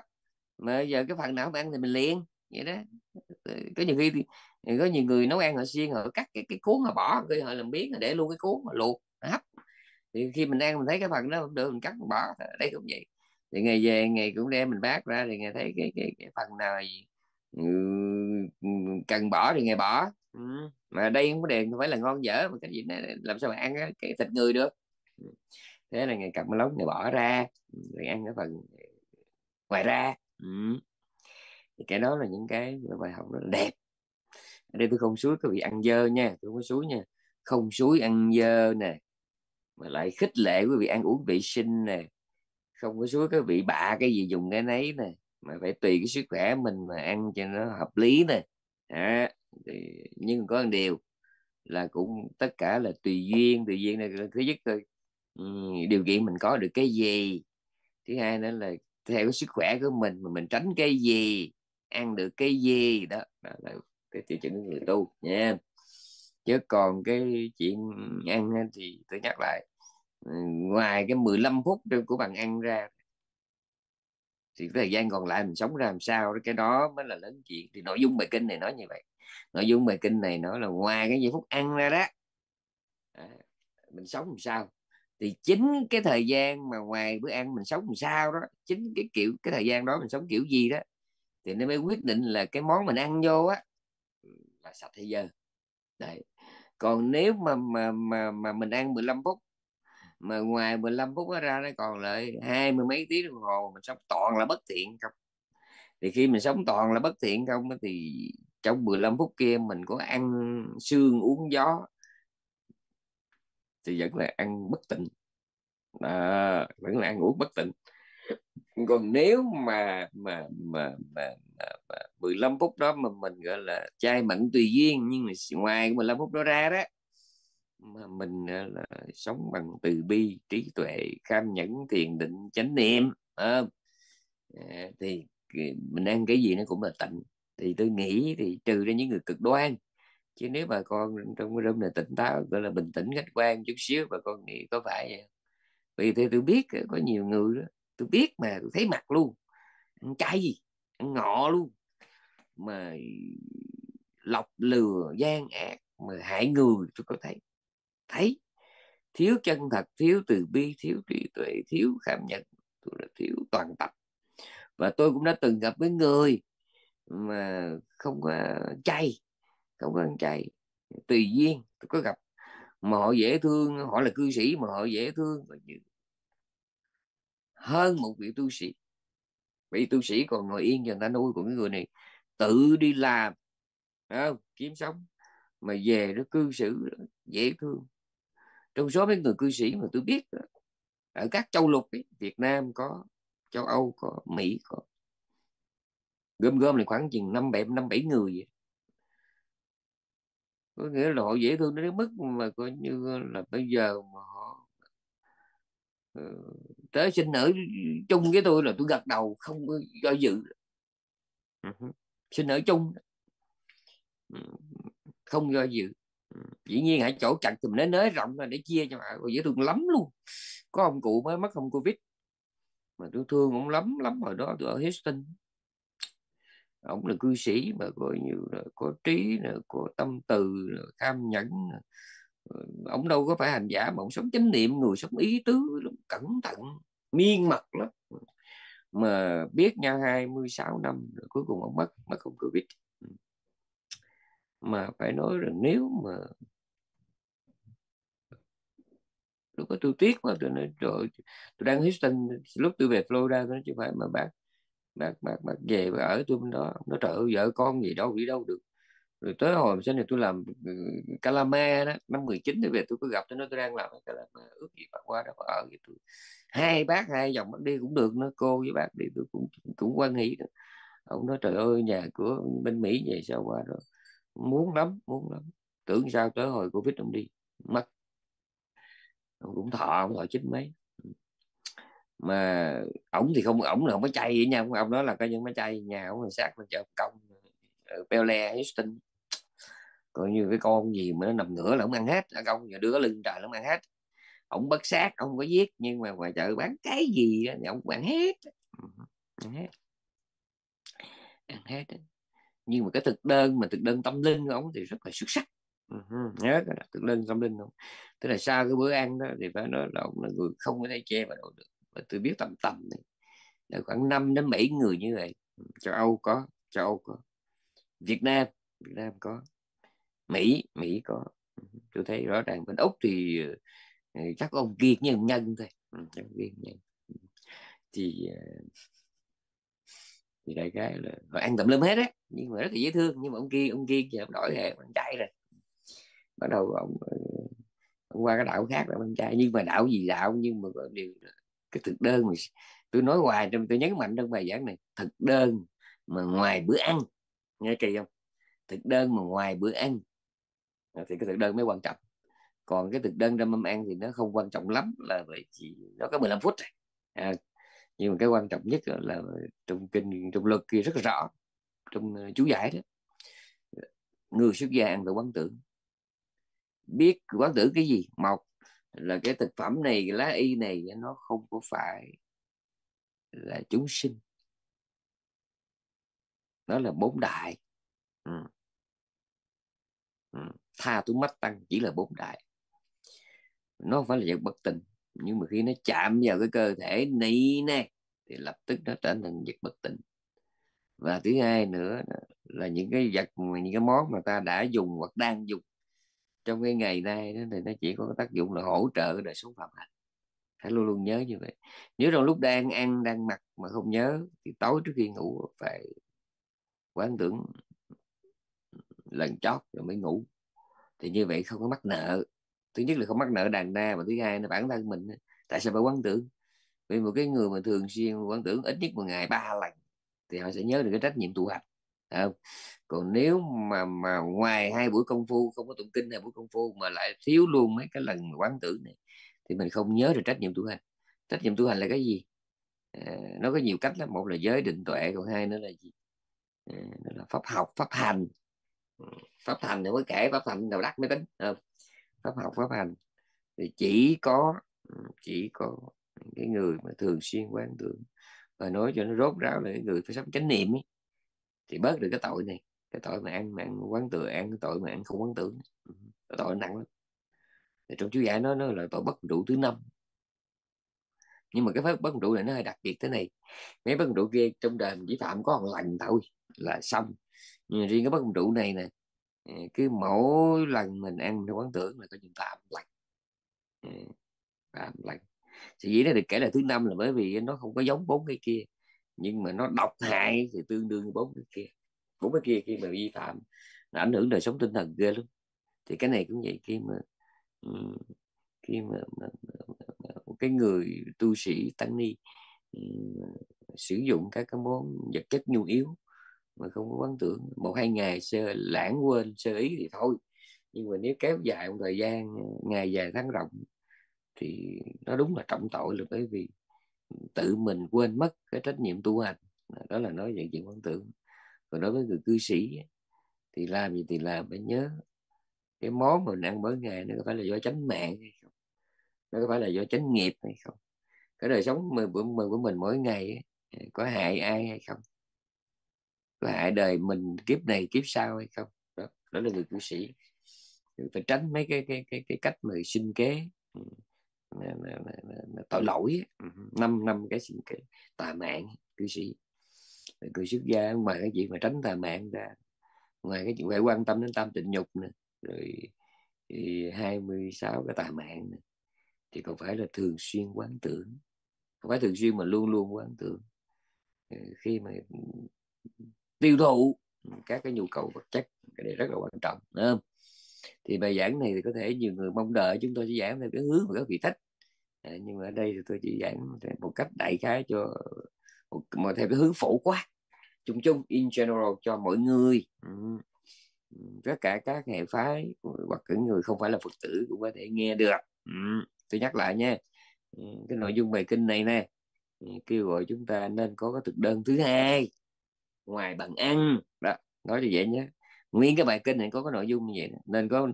mà giờ cái phần nào không ăn thì mình liền vậy đó. Có nhiều khi có nhiều người nấu ăn họ xiên, họ cắt cái cái cuốn họ bỏ, cái họ làm biến họ để luôn cái cuốn họ luộc họ hấp, thì khi mình ăn mình thấy cái phần đó không được mình cắt mình bỏ, đây cũng vậy. Thì ngày về ngày cũng đem mình bác ra, thì ngày thấy cái cái, cái phần nào cần bỏ thì ngày bỏ. Ừ. Mà đây không có đề không phải là ngon dở, mà cái gì đó làm sao mà ăn cái thịt người được, thế là ngày cầm cái lóng ngày bỏ ra rồi ăn cái phần ngoài ra. Ừ. Thì cái đó là những cái bài học rất là đẹp. Ở đây tôi không suối các vị ăn dơ nha, tôi không có suối nha, không suối ăn dơ nè, mà lại khích lệ quý vị ăn uống vệ sinh nè, không có suối các vị bạ cái gì dùng cái nấy nè, mà phải tùy cái sức khỏe mình mà ăn cho nó hợp lý nè. À, thì, nhưng có một điều là cũng tất cả là tùy duyên, tùy duyên này là thứ nhất thôi, điều kiện mình có được cái gì, thứ hai nữa là theo cái sức khỏe của mình mà mình tránh cái gì, ăn được cái gì đó, đó là cái tiêu chuẩn của người tu nha. Yeah. Chứ còn cái chuyện ăn thì tôi nhắc lại, ngoài cái mười lăm phút của bạn ăn ra thì cái thời gian còn lại mình sống ra làm sao, cái đó mới là lớn chuyện. Thì nội dung bài kinh này nói như vậy, nội dung bài kinh này nói là ngoài cái giây phút ăn ra đó, à, mình sống làm sao, thì chính cái thời gian mà ngoài bữa ăn mình sống làm sao đó, chính cái kiểu cái thời gian đó mình sống kiểu gì đó, thì nó mới quyết định là cái món mình ăn vô á là sạch hay dơ. Đấy. Còn nếu mà mà mà mà mình ăn mười lăm phút mà ngoài mười lăm phút đó ra nó còn lại hai mươi mấy tiếng đồng hồ mình sống toàn là bất thiện không, thì khi mình sống toàn là bất thiện không thì trong mười lăm phút kia mình có ăn sương uống gió thì vẫn là ăn bất tịnh, à, vẫn là ăn uống bất tịnh. Còn nếu mà mà mà, mà, mà mười lăm phút đó mà mình gọi là chai mạnh tùy duyên, nhưng mà ngoài mười lăm phút đó ra đó mà mình là sống bằng từ bi, trí tuệ, kham nhẫn, thiền định, chánh niệm, à, thì mình ăn cái gì nó cũng là tịnh. Thì tôi nghĩ thì trừ ra những người cực đoan, chứ nếu bà con trong cái room này tỉnh táo, gọi là bình tĩnh khách quan chút xíu, bà con nghĩ có phải vậy. Vì thế tôi biết có nhiều người đó, tôi biết mà tôi thấy mặt luôn, ăn chay gì ăn ngọ luôn, mà lọc lừa gian ác mà hại người, tôi có thấy thấy thiếu chân thật, thiếu từ bi, thiếu trí tuệ, thiếu kham nhẫn, tôi là thiếu toàn tập. Và tôi cũng đã từng gặp với người mà không có chay, không có ăn chay, tùy duyên, tôi có gặp mà họ dễ thương, họ là cư sĩ mà họ dễ thương hơn một vị tu sĩ. Vị tu sĩ còn ngồi yên cho người ta nuôi, của cái người này tự đi làm, không? Kiếm sống, mà về nó cư xử nó dễ thương. Trong số mấy người cư sĩ mà tôi biết đó, ở các châu lục ấy, Việt Nam có, châu Âu có, Mỹ có, gom gom là khoảng chừng năm bảy năm bảy người vậy. Có nghĩa là họ dễ thương đến mức mà coi như là bây giờ mà họ uh, tới sinh nở chung với tôi là tôi gật đầu không có do dự. Uh-huh. Sinh nở chung không do dự, dĩ nhiên hãy chỗ chặt tùm nới nới rộng ra để chia cho mọi người, dễ thương lắm luôn. Có ông cụ mới mất, ông Covid mà tôi thương ông lắm lắm. Hồi đó tôi ở Houston, ông là cư sĩ mà coi như là có trí, có tâm từ, tham nhẫn. Ông đâu có phải hành giả mà ông sống chánh niệm, người sống ý tứ, cẩn thận, miên mật lắm. Mà biết nhau hai mươi sáu năm rồi, cuối cùng ông mất, mất không Covid. Mà phải nói rằng nếu mà lúc có tôi tiếc mà tôi nói rồi, tôi đang Houston, lúc tôi về Florida tôi nói chứ phải mà bác bác bác bác về và ở tôi bên đó, nó trời ơi vợ con gì đâu đi đâu được. Rồi tới hồi sau này tôi làm Kalama đó, năm mười chín tôi về tôi có gặp, tôi nói tôi đang làm Kalama, ước gì bác qua đó ở với tôi. Hai bác hai dòng bác đi cũng được, nó cô với bác đi tôi cũng cũng quan hỷ. Ông nói trời ơi nhà cửa bên Mỹ về sao qua rồi. Muốn lắm, muốn lắm. Tưởng sao tới hồi Covid ông đi, mất. Ông cũng thọ, ông thọ chín mấy. Mà ổng thì không, ổng là không có chay với nhau. Ông nói là coi như không có chay, nhà ổng là sát bên chợ Công, ở Pele, Houston. Còn như cái con gì mà nó nằm ngửa là ổng ăn hết. Ông giờ đưa lưng trời là ổng ăn hết. Ổng bất sát, ông không có giết. Nhưng mà ngoài chợ bán cái gì thì ổng ăn hết. Ăn hết. Ăn hết đó. Nhưng mà cái thực đơn mà thực đơn tâm linh của ông thì rất là xuất sắc. Uh-huh. Nhớ cái thực đơn tâm linh không? Tức là sau cái bữa ăn đó thì phải nói là ông là người không có thể che vào đâu được. Và tôi biết tầm tầm này là khoảng năm đến bảy người như vậy. Châu Âu có, châu Âu có. Việt Nam, Việt Nam có. Mỹ, Mỹ có. Uh-huh. Tôi thấy rõ ràng bên Úc thì chắc ông Kiên với ông Nhân thôi. Ông Kiên nhân. Thì thì đại cái là họ ăn tùm lum hết á, nhưng mà rất là dễ thương. Nhưng mà ông kia ông kia giờ đổi hệ bằng chạy rồi, bắt đầu ông, ông qua cái đạo khác là bằng chạy. Nhưng mà đạo gì đạo, nhưng mà điều cái thực đơn mà tôi nói hoài, tôi nhấn mạnh trong bài giảng này, thực đơn mà ngoài bữa ăn, nghe kỳ không? Thực đơn mà ngoài bữa ăn thì cái thực đơn mới quan trọng. Còn cái thực đơn trong mâm ăn thì nó không quan trọng lắm, là vậy chỉ nó có mười lăm phút rồi. À, nhưng mà cái quan trọng nhất là trong kinh, trong luật kia rất là rõ, trong chú giải đó, người xuất gia ăn phải quán tưởng. Biết quán tưởng cái gì? Một là cái thực phẩm này, cái lá y này nó không có phải là chúng sinh, nó là bốn đại. Ừ. Ừ. Tha tú mắt tăng chỉ là bốn đại, nó không phải là vật bất tịnh. Nhưng mà khi nó chạm vào cái cơ thể này nè thì lập tức nó trở thành vật bất tịnh. Và thứ hai nữa là những cái vật, những cái món mà ta đã dùng hoặc đang dùng trong cái ngày nay đó, thì nó chỉ có tác dụng là hỗ trợ đời sống phạm hạnh. Hãy luôn luôn nhớ như vậy. Nếu trong lúc đang ăn, đang mặc mà không nhớ thì tối trước khi ngủ phải quán tưởng lần chót rồi mới ngủ. Thì như vậy không có mắc nợ. Thứ nhất là không mắc nợ đàn na, và thứ hai là bản thân mình tại sao phải quán tưởng. Vì một cái người mà thường xuyên quán tưởng ít nhất một ngày ba lần thì họ sẽ nhớ được cái trách nhiệm tu hành. Không? Còn nếu mà mà ngoài hai buổi công phu không có tụng kinh, hai buổi công phu mà lại thiếu luôn mấy cái lần quán tưởng này thì mình không nhớ được trách nhiệm tu hành. Trách nhiệm tu hành là cái gì? À, nó có nhiều cách lắm. Một là giới định tuệ, còn hai nữa là gì? À, đó là pháp học, pháp hành. Pháp hành thì mới kể, pháp hành đầu đắc mới tính. Không? Pháp học, pháp hành thì chỉ có chỉ có cái người mà thường xuyên quán tưởng, và nói cho nó rốt ráo là cái người phải sống chánh niệm ấy, thì bớt được cái tội này, cái tội mà ăn mà ăn quán tưởng, ăn cái tội mà ăn không quán tưởng, cái tội nặng lắm. Thì trong chú giải nó nó là tội bất trụ thứ năm. Nhưng mà cái pháp bất trụ này nó hơi đặc biệt thế này, mấy bất trụ kia trong đời mình chỉ phạm có một lần thôi là xong, nhưng riêng cái bất trụ này nè, cứ mỗi lần mình ăn theo quán tưởng là có những phạm lành, phạm lành. Thì dĩ nó được kể là thứ năm là bởi vì nó không có giống bốn cái kia, nhưng mà nó độc hại thì tương đương với bốn cái kia. Bốn cái kia khi mà vi phạm nó ảnh hưởng đời sống tinh thần ghê lắm. Thì cái này cũng vậy, khi mà khi mà, mà, mà, mà cái người tu sĩ tăng ni sử dụng các cái món vật chất nhu yếu mà không có quán tưởng, một hai ngày sơ lãng quên sơ ý thì thôi, nhưng mà nếu kéo dài một thời gian, ngày dài tháng rộng thì nó đúng là trọng tội, là bởi vì tự mình quên mất cái trách nhiệm tu hành. Đó là nói về chuyện quán tưởng. Còn đối với người cư sĩ thì làm gì thì làm, phải nhớ cái món mà mình ăn mỗi ngày nó có phải là do chánh mạng hay không, nó có phải là do chánh nghiệp hay không, cái đời sống của mình mỗi ngày có hại ai hay không, có hại đời mình kiếp này kiếp sau hay không. Đó, đó là người cư sĩ, phải tránh mấy cái cái cái, cái cách mà sinh kế mà, mà, mà, mà tội lỗi, năm năm cái sinh kế tà mạng. Cư sĩ, cư xuất gia ngoài cái chuyện mà tránh tà mạng ra, ngoài cái chuyện phải quan tâm đến tam tịnh nhục nữa, rồi hai mươi sáu cái tà mạng nữa, thì còn phải là thường xuyên quán tưởng. Không phải thường xuyên mà luôn luôn quán tưởng, khi mà tiêu thụ các cái nhu cầu vật chất. Cái này rất là quan trọng, đúng không? Thì bài giảng này thì có thể nhiều người mong đợi chúng tôi sẽ giảng theo cái hướng mà các vị thích, à, nhưng mà ở đây thì tôi chỉ giảng một cách đại khái, cho một, một theo cái hướng phổ quát, chung chung, in general, cho mọi người. Ừ. Tất cả các hệ phái hoặc những người không phải là Phật tử cũng có thể nghe được. Ừ. Tôi nhắc lại nha, cái nội dung bài kinh này nè kêu gọi chúng ta nên có cái thực đơn thứ hai ngoài bằng ăn đó, nói như vậy nhé. Nguyên cái bài kinh này có cái nội dung như vậy, nên có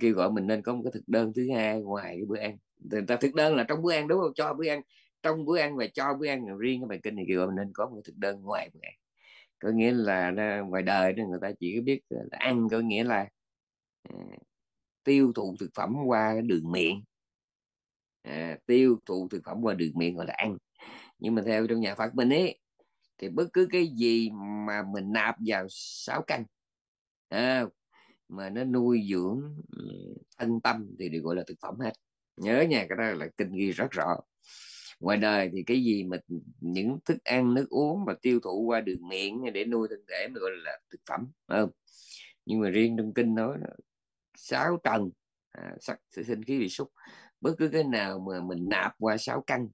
kêu gọi mình nên có một cái thực đơn thứ hai ngoài cái bữa ăn. Người ta thực đơn là trong bữa ăn, đúng không? Cho bữa ăn, trong bữa ăn và cho bữa ăn. Riêng cái bài kinh này kêu gọi mình nên có một cái thực đơn ngoài bữa ăn. Có nghĩa là ngoài đời đó, người ta chỉ có biết ăn, có nghĩa là uh, tiêu thụ thực phẩm qua đường miệng, uh, tiêu thụ thực phẩm qua đường miệng gọi là ăn. Nhưng mà theo trong nhà Phật mình ấy, thì bất cứ cái gì mà mình nạp vào sáu căn à, mà nó nuôi dưỡng thân tâm thì được gọi là thực phẩm hết. Nhớ nha, cái đó là kinh ghi rất rõ. Ngoài đời thì cái gì mà những thức ăn nước uống mà tiêu thụ qua đường miệng để nuôi thân thể mới gọi là thực phẩm, không? Nhưng mà riêng trong kinh nói sáu trần à, sắc sinh khí vị xúc, bất cứ cái nào mà mình nạp qua sáu căn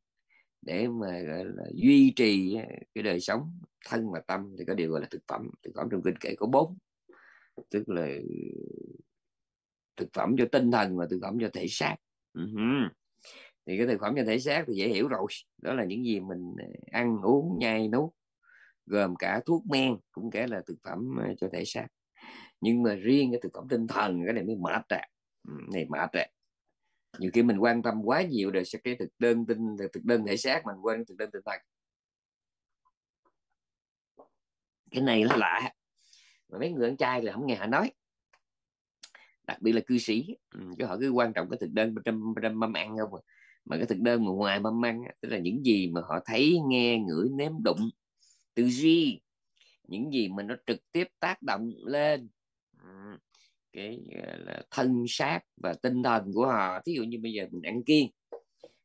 để mà gọi là duy trì cái đời sống thân và tâm thì có điều gọi là thực phẩm. Thực phẩm trong kinh kể có bốn, tức là thực phẩm cho tinh thần và thực phẩm cho thể xác. Uh-huh. Thì cái thực phẩm cho thể xác thì dễ hiểu rồi, đó là những gì mình ăn uống nhai nuốt, gồm cả thuốc men cũng kể là thực phẩm cho thể xác. Nhưng mà riêng cái thực phẩm tinh thần, cái này mới mệt ra, này mệt ra. Nhiều khi mình quan tâm quá nhiều rồi sẽ cái thực đơn tinh, thực đơn thể xác mình quên thực đơn tinh thần. Cái này là lạ, mà mấy người ăn chay là không nghe họ nói, đặc biệt là cư sĩ, chứ họ cứ quan trọng cái thực đơn trong trong mâm ăn không, mà cái thực đơn mà ngoài mâm ăn tức là những gì mà họ thấy, nghe, ngửi, nếm, đụng, tư duy, những gì mà nó trực tiếp tác động lên cái là thân xác và tinh thần của họ. Thí dụ như bây giờ mình ăn kiêng,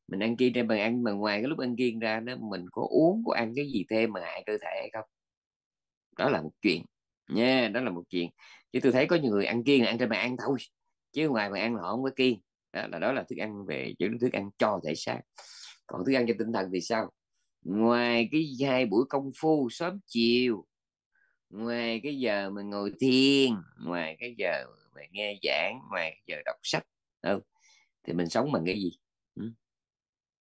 mình ăn kiêng trên bàn ăn, mà ngoài cái lúc ăn kiêng ra đó mình có uống, có ăn cái gì thêm mà hại cơ thể hay không, đó là một chuyện nha. Yeah, đó là một chuyện. Chứ tôi thấy có nhiều người ăn kiêng là ăn trên bàn ăn thôi, chứ ngoài bàn ăn là họ không có kiêng. Đó là, đó là thức ăn về chữ thức ăn cho thể xác. Còn thức ăn cho tinh thần thì sao? Ngoài cái hai buổi công phu sớm chiều, ngoài cái giờ mà ngồi thiền, ngoài cái giờ mà nghe giảng, ngoài cái giờ đọc sách, ừ, thì mình sống bằng cái gì? Ừ.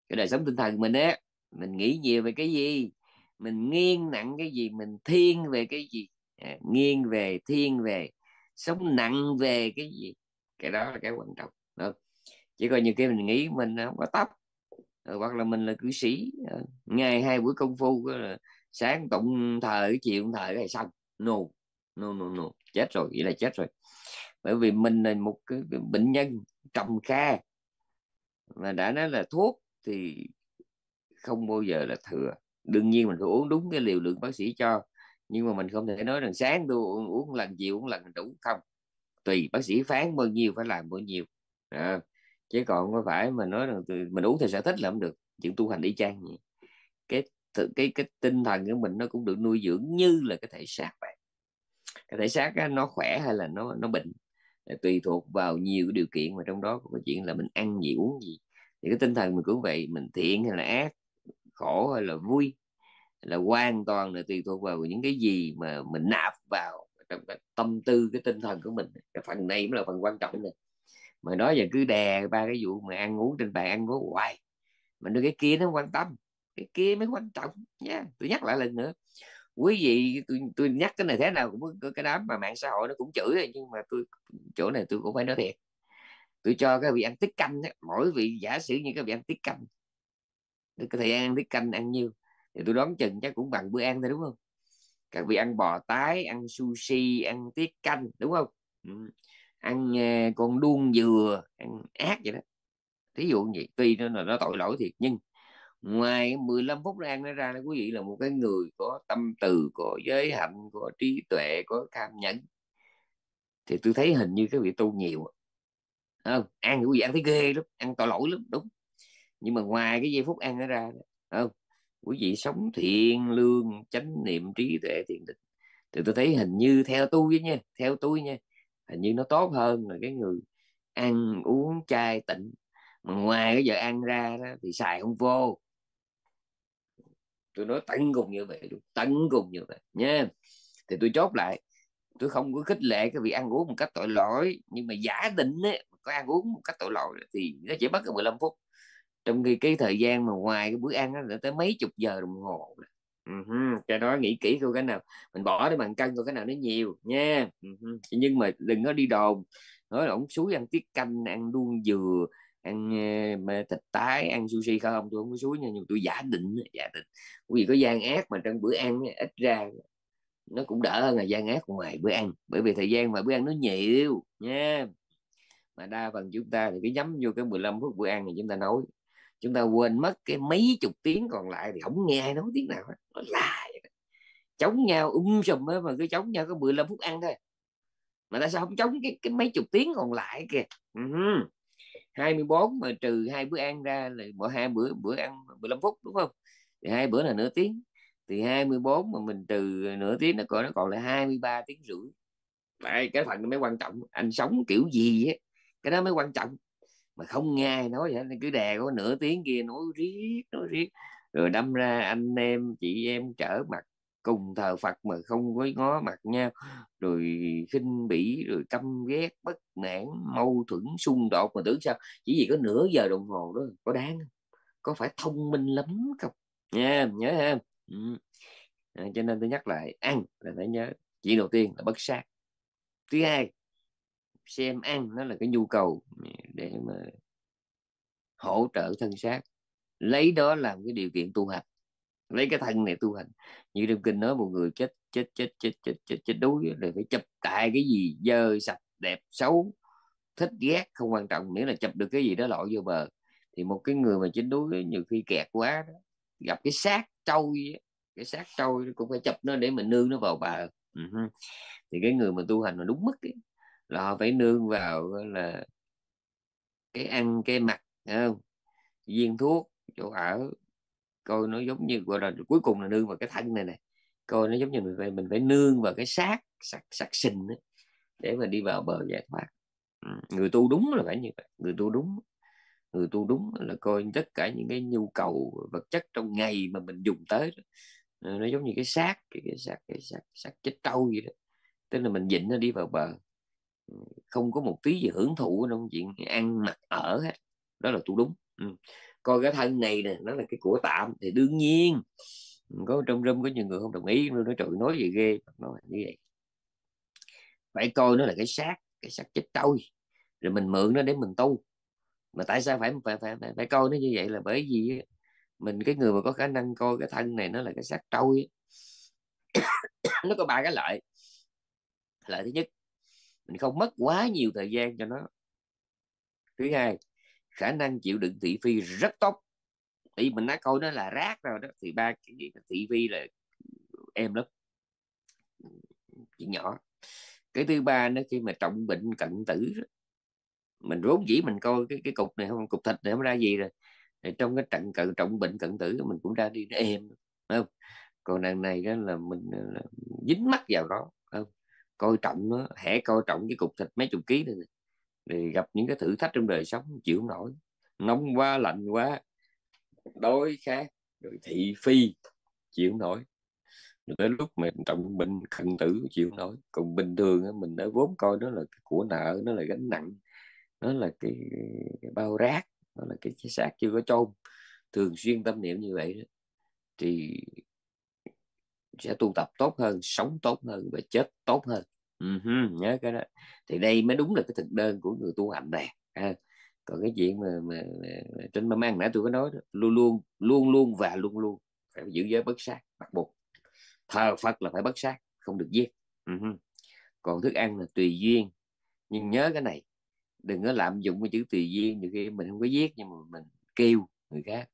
Cái đời sống tinh thần mình á, mình nghĩ nhiều về cái gì, mình nghiêng nặng cái gì, mình thiên về cái gì. À, nghiêng về, thiên về, sống nặng về cái gì, cái đó là cái quan trọng. Được. Chỉ còn nhiều khi mình nghĩ mình không có tóc, hoặc là mình là cư sĩ, ngày hai buổi công phu là sáng tụng thờ, chiều thờ rồi xong, no. no no no chết rồi, vậy là chết rồi. Bởi vì mình là một cái bệnh nhân trầm kha, mà đã nói là thuốc thì không bao giờ là thừa. Đương nhiên mình phải uống đúng cái liều lượng bác sĩ cho, nhưng mà mình không thể nói rằng sáng tôi uống lần, chiều uống lần đủ không. Tùy bác sĩ phán bao nhiêu phải làm bao nhiêu. À, chứ còn có phải mà nói rằng mình uống theo sở thích là không được. Chuyện tu hành y chang vậy. Cái, cái, cái tinh thần của mình nó cũng được nuôi dưỡng như là cái thể xác vậy. Cái thể xác nó khỏe hay là nó, nó bệnh, tùy thuộc vào nhiều điều kiện, mà trong đó có cái chuyện là mình ăn gì uống gì. Thì cái tinh thần mình cũng vậy, mình thiện hay là ác, khổ hay là vui, là hoàn toàn là tùy thuộc vào những cái gì mà mình nạp vào trong cái tâm tư, cái tinh thần của mình. Cái phần này cũng là phần quan trọng này. Mà nói giờ cứ đè ba cái vụ mà ăn uống trên bàn ăn uống hoài, mà đưa cái kia nó quan tâm, cái kia mới quan trọng nha. Tôi nhắc lại lần nữa, quý vị, tôi, tôi nhắc cái này thế nào cũng cái đám mà mạng xã hội nó cũng chửi, nhưng mà tôi chỗ này tôi cũng phải nói thiệt. Tôi cho cái vị ăn tiết canh, mỗi vị giả sử như cái vị ăn tiết canh, cái thời gian ăn tiết canh ăn nhiêu thì tôi đoán chừng chắc cũng bằng bữa ăn thôi, đúng không? Các vị ăn bò tái, ăn sushi, ăn tiết canh, đúng không? Ừ. Ăn uh, con đuông dừa, ăn ác vậy đó. Thí dụ như vậy, tuy nó là nó tội lỗi thiệt, nhưng ngoài mười lăm phút nó ăn nó ra, nó quý vị là một cái người có tâm từ, có giới hạnh, có trí tuệ, có tham nhẫn. Thì tôi thấy hình như cái vị tu nhiều không? Ăn quý vị ăn thấy ghê lắm, ăn tội lỗi lắm, đúng. Nhưng mà ngoài cái giây phút ăn nó ra không? Quý vị sống thiện lương, chánh niệm, trí tuệ, thiền định, thì tôi thấy hình như theo tôi nha, theo tôi nha, hình như nó tốt hơn là cái người ăn uống chai tịnh, mà ngoài cái giờ ăn ra đó, thì xài không vô. Tôi nói tận cùng như vậy, tận cùng như vậy nha. Thì tôi chốt lại, tôi không có khích lệ cái việc ăn uống một cách tội lỗi, nhưng mà giả định ấy, có ăn uống một cách tội lỗi thì nó chỉ mất mười lăm phút, trong khi cái thời gian mà ngoài cái bữa ăn nó tới mấy chục giờ đồng hồ. Uh-huh. Cho đó nghĩ kỹ coi cái nào mình bỏ để bằng cân, coi cái nào nó nhiều nha. Uh-huh. Nhưng mà đừng có đi đồn nói là ổng suối ăn tiết canh, ăn đuông dừa, ăn uh, thịt tái, ăn sushi, không, tôi không có suối nha, nhưng tôi giả định, giả định vì có gian ác mà trong bữa ăn ít ra nó cũng đỡ hơn là gian ác ngoài bữa ăn, bởi vì thời gian mà bữa ăn nó nhiều nha. Mà đa phần chúng ta thì cứ nhắm vô cái mười lăm phút bữa ăn thì chúng ta nói, chúng ta quên mất cái mấy chục tiếng còn lại thì không nghe ai nói tiếng nào hết. Nó là chống nhau um sùm ấy, mà cứ chống nhau có mười lăm phút ăn thôi. Mà tại sao không chống cái, cái mấy chục tiếng còn lại kìa. Uh-huh. hai mươi bốn mà trừ hai bữa ăn ra là mỗi hai bữa bữa ăn mười lăm phút, đúng không? Thì hai bữa là nửa tiếng. Thì hai mươi bốn mà mình trừ nửa tiếng nó còn, nó còn là hai mươi ba tiếng rưỡi. Đấy, cái phần nó mới quan trọng. Anh sống kiểu gì ấy, cái đó mới quan trọng. Mà không nghe ai nói vậy, cứ đè có nửa tiếng kia nói riết nói riết rồi đâm ra anh em chị em trở mặt, cùng thờ Phật mà không có ngó mặt nhau, rồi khinh bỉ, rồi căm ghét, bất mãn, mâu thuẫn, xung đột. Mà tưởng sao chỉ vì có nửa giờ đồng hồ đó, có đáng không? Có phải thông minh lắm không nha, nhớ ha. Ừ. À, cho nên tôi nhắc lại, ăn là phải nhớ chỉ đầu tiên là bất sát, thứ hai xem ăn nó là cái nhu cầu để mà hỗ trợ thân xác, lấy đó làm cái điều kiện tu hành, lấy cái thân này tu hành. Như trong kinh nói một người chết chết chết chết chết chết chết đuối rồi phải chụp tại cái gì dơ sạch đẹp xấu thích ghét không quan trọng, nếu là chụp được cái gì đó lội vô bờ. Thì một cái người mà chết đuối nhiều khi kẹt quá đó, gặp cái xác trôi, cái xác trôi cũng phải chụp nó để mình nương nó vào bờ. Uh-huh. Thì cái người mà tu hành mà đúng mức ấy, là họ phải nương vào là cái ăn, cái mặc, không? Viên thuốc, chỗ ở, coi nó giống như gọi là cuối cùng là nương vào cái thân này này, coi nó giống như mình phải, mình phải nương vào cái xác xác xác sinh đó, để mà đi vào bờ giải thoát. Người tu đúng là phải như vậy, người tu đúng, người tu đúng là coi tất cả những cái nhu cầu vật chất trong ngày mà mình dùng tới đó, nó giống như cái xác, cái xác cái xác xác chết trâu vậy đó, tức là mình dịnh nó đi vào bờ. Không có một tí gì hưởng thụ trong chuyện ăn mặc ở hết. Đó là tu đúng. Ừ. Coi cái thân này nè, nó là cái của tạm. Thì đương nhiên có trong room có nhiều người không đồng ý, nó nói trời nói gì ghê, nói như vậy. Phải coi nó là cái xác, cái xác chết trôi, rồi mình mượn nó để mình tu. Mà tại sao phải phải phải, phải, phải coi nó như vậy? Là bởi vì mình cái người mà có khả năng coi cái thân này nó là cái xác trôi. Nó có ba cái lợi. Lợi thứ nhất, mình không mất quá nhiều thời gian cho nó. Thứ hai, khả năng chịu đựng thị phi rất tốt. Thì mình đã coi nó là rác rồi đó. Thì ba cái thị phi là em lắm, chuyện nhỏ. Cái thứ ba nữa, khi mà trọng bệnh cận tử, mình vốn dĩ mình coi cái, cái cục này không, cục thịt này không ra gì rồi. Thì trong cái trận cận trọng bệnh cận tử mình cũng ra đi nó êm, không? Còn đằng này đó là mình là dính mắc vào đó, không? coi trọng nó, hễ coi trọng cái cục thịt mấy chục ký này, thì gặp những cái thử thách trong đời sống chịu không nổi, nóng quá, lạnh quá, đói khát, rồi thị phi chịu không nổi. Rồi tới lúc mà trọng bệnh cận tử chịu không nổi. Còn bình thường mình đã vốn coi đó là cái của nợ, nó là gánh nặng, nó là cái bao rác, nó là cái xác chưa có chôn. Thường xuyên tâm niệm như vậy thì sẽ tu tập tốt hơn, sống tốt hơn và chết tốt hơn. Uh-huh, nhớ cái đó. Thì đây mới đúng là cái thực đơn của người tu hành này. À, còn cái chuyện mà, mà, mà, mà trên mâm ăn nãy tôi có nói đó, luôn luôn luôn luôn và luôn luôn phải giữ giới bất sát, bắt buộc. Thờ Phật là phải bất sát, không được giết. Uh-huh. Còn thức ăn là tùy duyên. Nhưng nhớ cái này, đừng có lạm dụng cái chữ tùy duyên. Nhiều khi mình không có giết nhưng mà mình kêu người khác,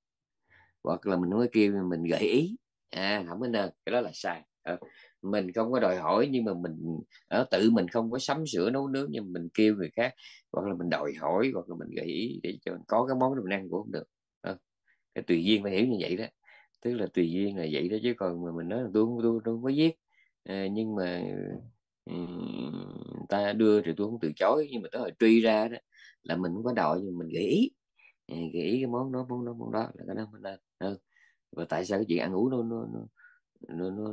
hoặc là mình nói kêu mình gợi ý, à không có nên, cái đó là sai. À, mình không có đòi hỏi nhưng mà mình ở tự mình không có sắm sửa nấu nướng, nhưng mình kêu người khác, hoặc là mình đòi hỏi, hoặc là mình gợi ý để cho có cái món mình ăn cũng không được. À, cái tùy duyên phải hiểu như vậy đó, tức là tùy duyên là vậy đó, chứ còn mà mình nói là tôi tôi tôi không có giết, à, nhưng mà um, ta đưa rồi tôi không từ chối, nhưng mà tới hồi truy ra đó là mình không có đòi nhưng mình gợi ý. Gợi ý cái món đó, món đó, món đó là cái đó mình nên. Ừ. Và tại sao cái chuyện ăn uống nó nó nó nó nó nó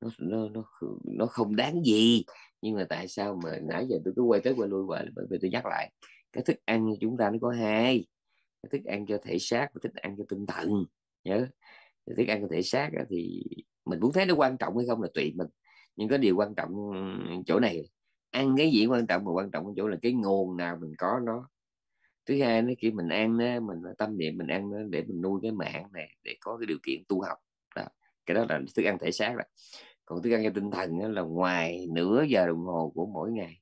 nó, nó, nó, nó không đáng gì, nhưng mà tại sao mà nãy giờ tôi cứ quay tới quay lui hoài? Bởi vì tôi nhắc lại, cái thức ăn chúng ta nó có hai, cái thức ăn cho thể xác và thức ăn cho tinh thần. Nhớ, thức ăn cho thể xác thì mình muốn thấy nó quan trọng hay không là tùy mình, nhưng cái điều quan trọng chỗ này, ăn cái gì quan trọng, mà quan trọng ở chỗ là cái nguồn nào mình có nó. Thứ hai nó khi mình ăn đó, mình tâm niệm mình ăn đó, để mình nuôi cái mạng này, để có cái điều kiện tu học đó. Cái đó là thức ăn thể xác đó. Còn thức ăn cho tinh thần đó là ngoài nửa giờ đồng hồ của mỗi ngày,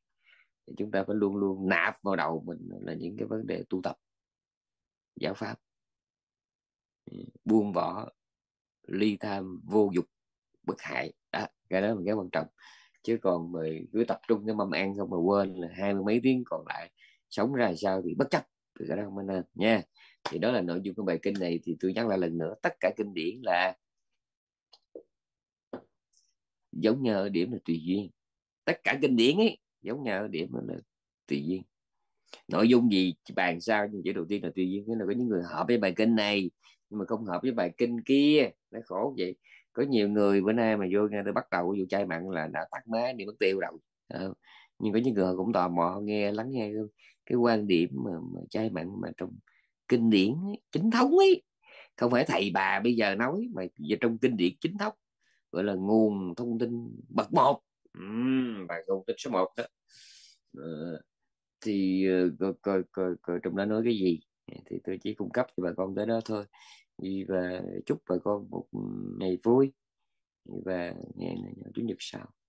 thì chúng ta phải luôn luôn nạp vào đầu mình là những cái vấn đề tu tập giáo pháp, buông bỏ, ly tham, vô dục, bất hại đó. Cái đó là cái quan trọng. Chứ còn mà cứ tập trung cái mâm ăn không mà quên là hai mươi mấy tiếng còn lại sống ra sao thì bất chấp, thì cái đó không nên nha. Thì đó là nội dung của bài kinh này. Thì tôi nhắc lại lần nữa, tất cả kinh điển là giống nhau ở điểm là tùy duyên. Tất cả kinh điển ấy giống nhau ở điểm là tùy duyên. Nội dung gì bàn sao, nhưng chữ đầu tiên là tùy duyên. Nghĩa là có những người hợp với bài kinh này nhưng mà không hợp với bài kinh kia, nó khổ vậy. Có nhiều người bữa nay mà vô nghe tôi bắt đầu vụ chai mặn là đã tắt máy đi mất tiêu đầu. À, nhưng có những người cũng tò mò nghe lắng nghe cái quan điểm mà, mà chai mặn mà trong kinh điển ấy, chính thống ấy, không phải thầy bà bây giờ nói mà trong kinh điển chính thống, gọi là nguồn thông tin bậc một, uhm, và nguồn tin số một đó. À, thì coi, coi, coi, coi trong đó nói cái gì thì tôi chỉ cung cấp cho bà con tới đó thôi. Và chúc bà con một ngày vui, và ngày chủ nhật sau.